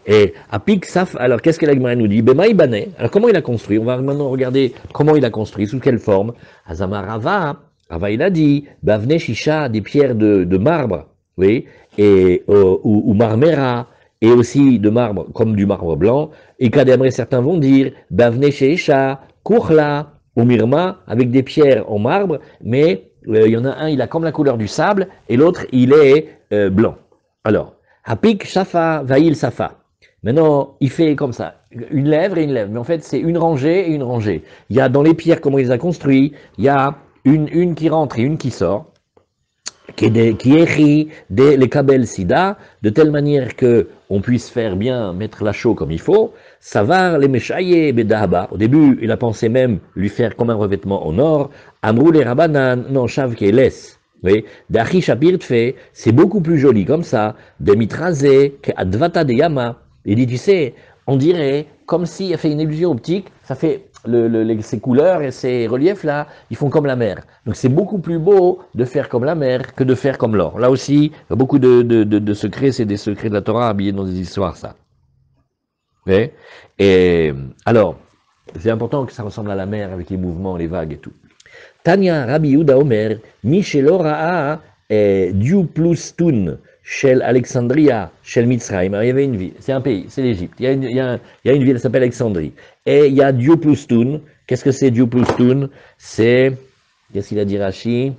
et à Piksaf, alors, qu'est-ce que la Gemara nous dit? Bema Ibané. Alors, comment il a construit? On va maintenant regarder comment il a construit, sous quelle forme. Azama Rava, il a dit, Bavne Shisha, des pierres de marbre, oui, et, ou Marmera, et aussi de marbre, comme du marbre blanc, et Kademre, certains vont dire, Bavne Sheisha, Koukhla, ou Mirma, avec des pierres en marbre, mais il y en a un, il a comme la couleur du sable, et l'autre, il est blanc. Alors, Hapik Shafa, Vail Safa. Maintenant, il fait comme ça, une lèvre et une lèvre, mais en fait, c'est une rangée et une rangée. Il y a dans les pierres, comment il les a construits, il y a une qui rentre et une qui sort, qui écrit les kabel sida, de telle manière que on puisse faire bien mettre la chaux comme il faut. Savar les meshaye bedahaba. Au début, il a pensé même lui faire comme un revêtement en or. Amrou les rabanan, non shav ke les. Oui, d'achi shapir tfe, c'est beaucoup plus joli comme ça. Demitraze ke advata de yama. Il dit, tu sais, on dirait comme s'il a fait une illusion optique, ça fait. Ces couleurs et ces reliefs-là, ils font comme la mer. Donc c'est beaucoup plus beau de faire comme la mer que de faire comme l'or. Là aussi, il y a beaucoup de secrets, c'est des secrets de la Torah habillés dans des histoires, ça. Okay. Et alors, c'est important que ça ressemble à la mer avec les mouvements, les vagues et tout. Tanya Rabbi Yehuda Omer, Micheloraa Diu plus Tun, Shel Alexandria, Shel Mitzrayim. Il y avait une ville, c'est un pays, c'est l'Égypte. Il y a une ville, elle s'appelle Alexandrie. Et il y a Dioploustoun. Qu'est-ce que c'est Dioploustoun? C'est, qu'est-ce qu'il a dit Rashi?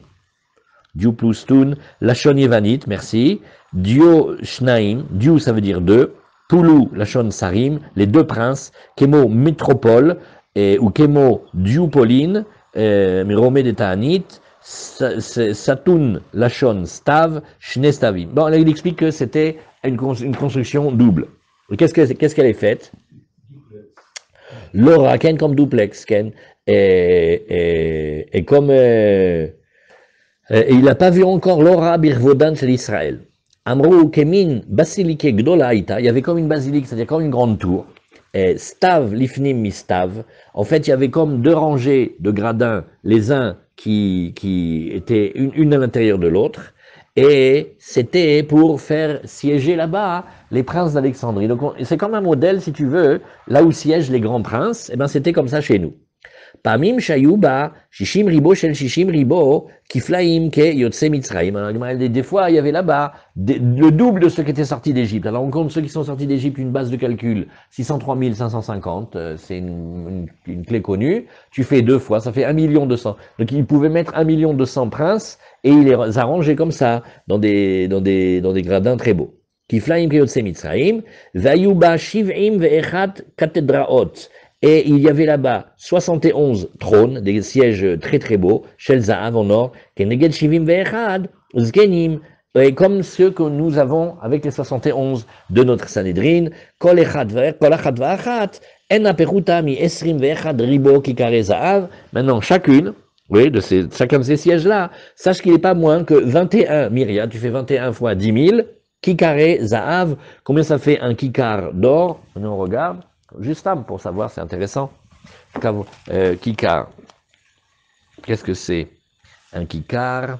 Dioploustoun, Lachon Yevanite, merci. Dio Shnaim, Diou ça veut dire deux. Poulou, Lachon Sarim, les deux princes. Kemo Métropole, ou Kemo Dioupoline, Miromé de Tahanite. Satun Lachon Stav, Shnestavim. Bon, là, il explique que c'était une construction double. Qu'est-ce qu'elle est faite? Laura, Ken comme duplex, Ken. Et comme. Et il n'a pas vu encore Laura Birvodan chez l'Israël. Amrou Kemin, Basilike Gdolaïta. Il y avait comme une basilique, c'est-à-dire comme une grande tour. Et Stav, Lifnim, Mistav. En fait, il y avait comme deux rangées de gradins, les uns qui étaient une à l'intérieur de l'autre, Et c'était pour faire siéger là-bas les princes d'Alexandrie. Donc c'est comme un modèle, si tu veux, là où siègent les grands princes, et bien c'était comme ça chez nous. Pamim shayuba, shishim ribo shel shishim ribo, kiflaim ke yotse mitzraim. Des fois, il y avait là-bas le double de ceux qui étaient sortis d'Égypte. Alors on compte ceux qui sont sortis d'Égypte, une base de calcul, 603 550, c'est une clé connue. Tu fais 2 fois, ça fait 1 200 000. Donc ils pouvaient mettre 1 200 000 princes, et il les arrangeait comme ça, dans des gradins très beaux. Kiflaim ke yotse mitzraim, vayuba shiv'im ve'echat katedraot. Et il y avait là-bas 71 trônes, des sièges très très beaux, Shel Zahav en or, Keneged Shivim Ve'echad, Zgenim, comme ceux que nous avons avec les 71 de notre Sanhedrin, Kol Echad Ve'echat, En Aperuta Mi Esrim Ve'echad Ribo Kikare Zahav. Maintenant, chacun de ces sièges-là, sache qu'il n'est pas moins que 21 myriades, tu fais 21 fois 10 000, Kikare Zahav, combien ça fait un kikar d'or? Nous on regarde. Juste pour savoir, c'est intéressant. Kikar. Qu'est-ce que c'est un kikar?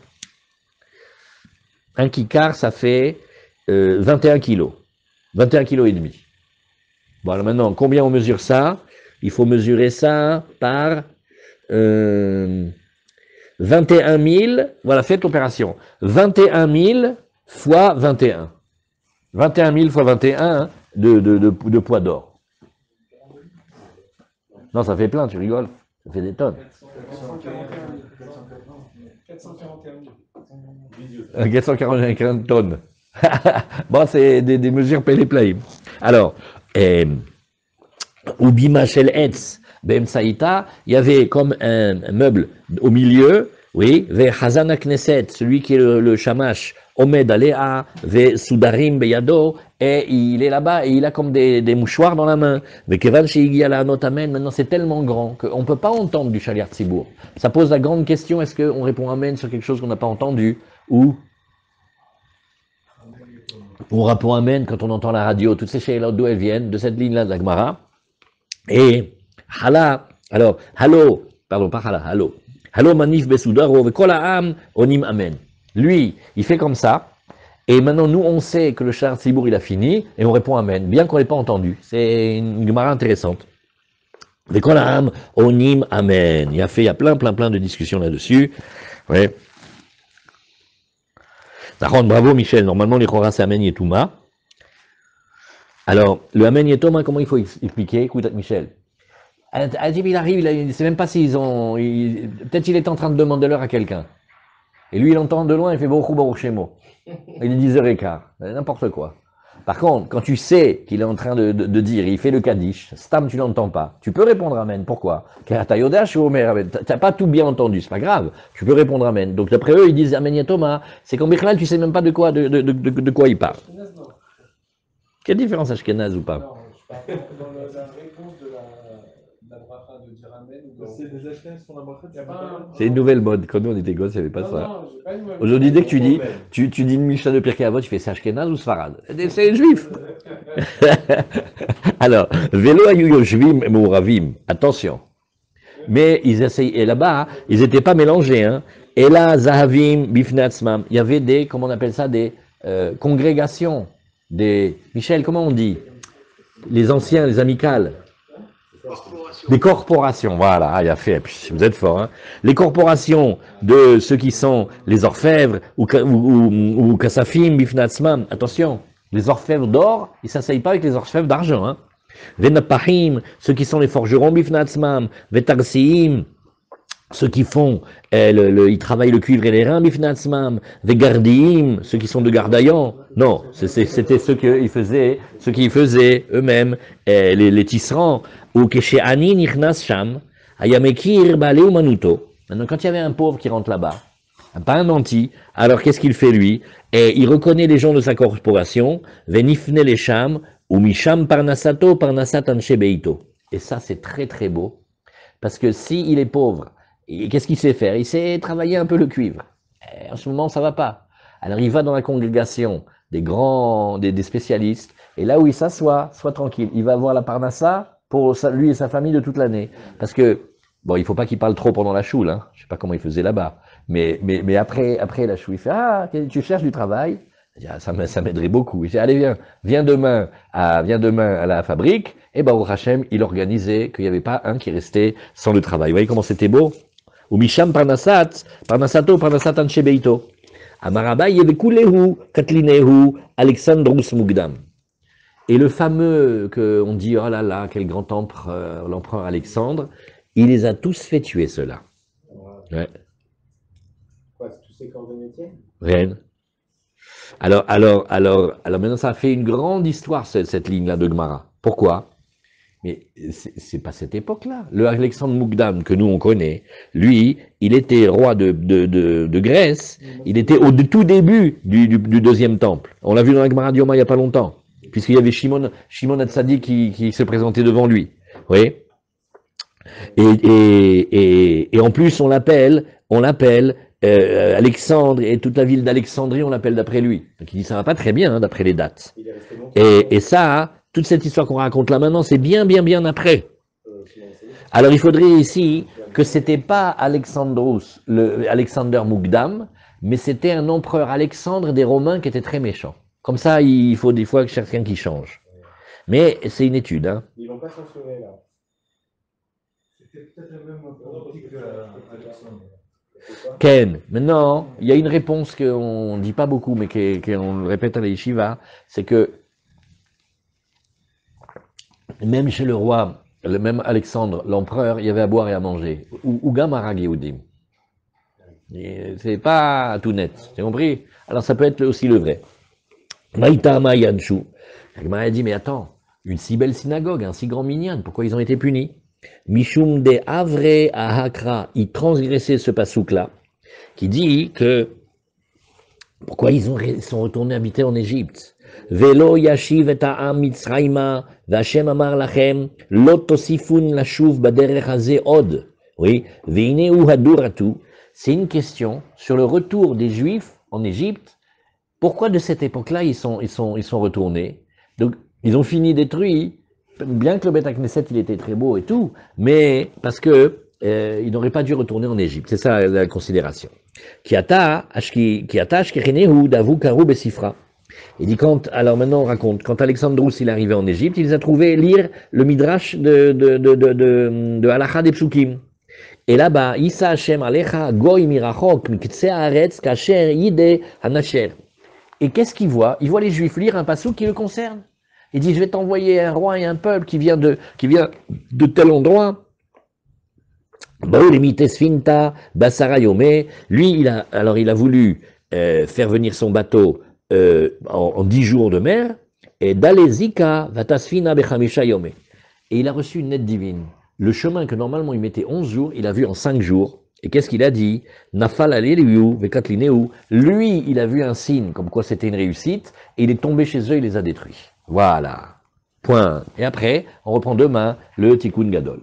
Un kikar, ça fait 21 kilos. 21 kilos et demi. Bon, alors maintenant, combien on mesure ça? Il faut mesurer ça par 21 000. Voilà, faites l'opération. 21 000 fois 21. 21 000 fois 21 de poids d'or. Non, ça fait plein, tu rigoles. Ça fait des tonnes. 441 tonnes. Bon, c'est des mesures péléplaïm. Alors, Ubima Shel Etz, Bem Saïta, il y avait comme un meuble au milieu, oui, Ve Hazana Knesset, celui qui est le Shamash, Omed Alea, Ve Sudarim Beyado, et il est là-bas et il a comme des mouchoirs dans la main. Mais Kevan Sheigiala Notamen, maintenant c'est tellement grand qu'on ne peut pas entendre du Shaliar Tsibour. Ça pose la grande question, est-ce qu'on répond Amen sur quelque chose qu'on n'a pas entendu? Ou on répond Amen quand on entend la radio, toutes ces Sheilat d'où elles viennent, de cette ligne-là de la Gemara. Et Hala, alors, Halo, pardon, pas Hala, Halo. Halo Manif Besudaro, Vekola Am, Onim Amen. Lui, il fait comme ça. Et maintenant, nous, on sait que le Shaliar Tsibour, il a fini, et on répond Amen, bien qu'on ne l'ait pas entendu. C'est une Gemara intéressante. Mais quand la âme, onim Amen. Il y a plein de discussions là-dessus. Ouais. Bravo, Michel. Normalement, les Choras, c'est Amen Yetouma. Alors, le Amen Yetouma, comment il faut expliquer? Écoute, Michel. Adib, il arrive, il ne sait même pas s'ils ont. Peut-être qu'il est en train de demander l'heure à quelqu'un. Et lui, il entend de loin, il fait Baruch Hu Baruch Shemo. Il est 10h15, n'importe quoi. Par contre, quand tu sais qu'il est en train de dire, il fait le Kaddish, Stam, tu l'entends pas. Tu peux répondre Amen. Pourquoi? Car tu n'as pas tout bien entendu, c'est pas grave. Tu peux répondre Amen. Donc d'après eux, ils disent Amen Yatoma. C'est qu'en Bichlal, tu sais même pas de quoi il parle. Quelle différence Ashkenaz ou pas? Non, je parle dans la réponse de la bracha de dire Amen. C'est des Ashkenaz qui font la bracha. C'est une nouvelle mode. Quand nous on était gosses, il n'y avait pas ça. Non, aujourd'hui, dès que tu dis une Mishnah de Pirkei Avot, tu fais Ashkenaz ou Sfarad? C'est juif. Alors, Velo ayu yoshvim mouravim, attention. Mais ils essayent, et là-bas, ils n'étaient pas mélangés. Hein. Et là, Zahavim, Bifnatsmam, il y avait des, comment on appelle ça, des congrégations. Des, Michel, comment on dit? Les anciens, les amicales. Des corporations, voilà, il a fait, vous êtes forts, hein. Les corporations de ceux qui sont les orfèvres, ou Kasafim, Bifnatsmam, attention, les orfèvres d'or, ils ne s'asseyent pas avec les orfèvres d'argent, hein. Venapahim, ceux qui sont les forgerons, Bifnatsmam, Vetarsiim, ceux qui font, ils travaillent le cuivre et les reins, Bifnatsmam, Vegardiim, ceux qui sont de Gardaïan, non, c'était ceux qui faisaient eux-mêmes, les tisserands, ou Kesheani Nichnas Sham, Ayamekir Baleu Manuto. Maintenant, quand il y avait un pauvre qui rentre là-bas, pas un menti, alors qu'est-ce qu'il fait lui? Et il reconnaît les gens de sa corporation, Venifne les Sham, ou Misham Parnasato, Parnasat Anchebeito. Et ça, c'est très très beau, parce que si il est pauvre, qu'est-ce qu'il sait faire? Il sait travailler un peu le cuivre. Et en ce moment, ça va pas. Alors il va dans la congrégation des grands, des spécialistes, et là où il s'assoit, soit tranquille, il va voir la Parnassa pour lui et sa famille de toute l'année. Parce que Bon, il ne faut pas qu'il parle trop pendant la choule, hein. Je ne sais pas comment il faisait là-bas. Mais après la choule, il fait « Ah, tu cherches du travail ?» Ça m'aiderait beaucoup. Il dit « Allez, viens demain à la fabrique. » Et ben, au Hachem, il organisait qu'il n'y avait pas un qui restait sans le travail. Vous voyez comment c'était beau? « Ou Misham parnasato anche beito. » Alexandrus Mugdam. Et le fameux, qu'on dit, oh là là, quel grand empereur, l'empereur Alexandre, il les a tous fait tuer, ceux-là. Ouais. Quoi, tous ces corps de métier ? Rien. Alors maintenant, ça a fait une grande histoire, cette ligne-là de Gemara. Pourquoi ? Mais c'est pas cette époque-là. Le Alexandre Mugdam, que nous on connaît, lui, il était roi de Grèce, il était au tout début du deuxième temple. On l'a vu dans la Gemara d'Yoma il n'y a pas longtemps, puisqu'il y avait Shimon HaTzadik qui se présentait devant lui. Vous voyez ? Et en plus, on l'appelle Alexandre, et toute la ville d'Alexandrie, on l'appelle d'après lui. Donc il dit, ça va pas très bien, hein, d'après les dates. Et ça... Toute cette histoire qu'on raconte là maintenant, c'est bien après. Alors il faudrait ici que c'était pas Alexandros, le Alexander Mugdam, mais c'était un empereur Alexandre des Romains qui était très méchant. Comme ça, il faut des fois quelqu'un qui change. Mais c'est une étude. Hein. Ils vont pas s'en sauver là. C'était peut-être le même politique qu'Alexandre. Ken, maintenant, il y a une réponse qu'on ne dit pas beaucoup, mais qu'on répète à la yeshiva, c'est que même chez le roi, le même Alexandre, l'empereur, il y avait à boire et à manger. Ouga marag yehudim. C'est pas tout net, tu as compris? Alors ça peut être aussi le vrai. Maïta mayanshu. L'agma a dit, mais attends, une si belle synagogue, un si grand minyan, pourquoi ils ont été punis? Mishum de avre ahakra, ils transgressaient ce pasouk-là, qui dit que pourquoi ils sont retournés habiter en Égypte? Velo yashiv et ha'am mitzraïma, v'Hashem amar lachem, lo tosifun lashuv baderech hazeh od. Oui, v'ineu haduratu. C'est une question sur le retour des Juifs en Égypte. Pourquoi de cette époque-là ils sont retournés? Donc ils ont fini détruits, bien que le Beth HaKnesset il était très beau et tout, mais parce que ils n'auraient pas dû retourner en Égypte. C'est ça la considération. Kiata ashkecheneu davu karu besifra. Il dit, quand Alexandrus il est arrivé en Égypte, il les a trouvés lire le Midrash de Halacha des Psukim. Et là-bas, Issa Hashem Alecha Goy Mirachok Miktseh Haaretz Kasher Yideh Hanasher. Et qu'est-ce qu'il voit? Il voit les Juifs lire un passouk qui le concerne. Il dit, je vais t'envoyer un roi et un peuple qui vient de tel endroit. Lui, il a voulu faire venir son bateau en 10 jours de mer, et d'alezika vatasfina bechamisha yome. Et il a reçu une aide divine. Le chemin que normalement il mettait 11 jours, il a vu en 5 jours. Et qu'est-ce qu'il a dit? Nafal aleliu vekatlineu. Lui, il a vu un signe, comme quoi c'était une réussite, et il est tombé chez eux, il les a détruits. Voilà. Point. Et après, on reprend demain le Tikkun Gadol.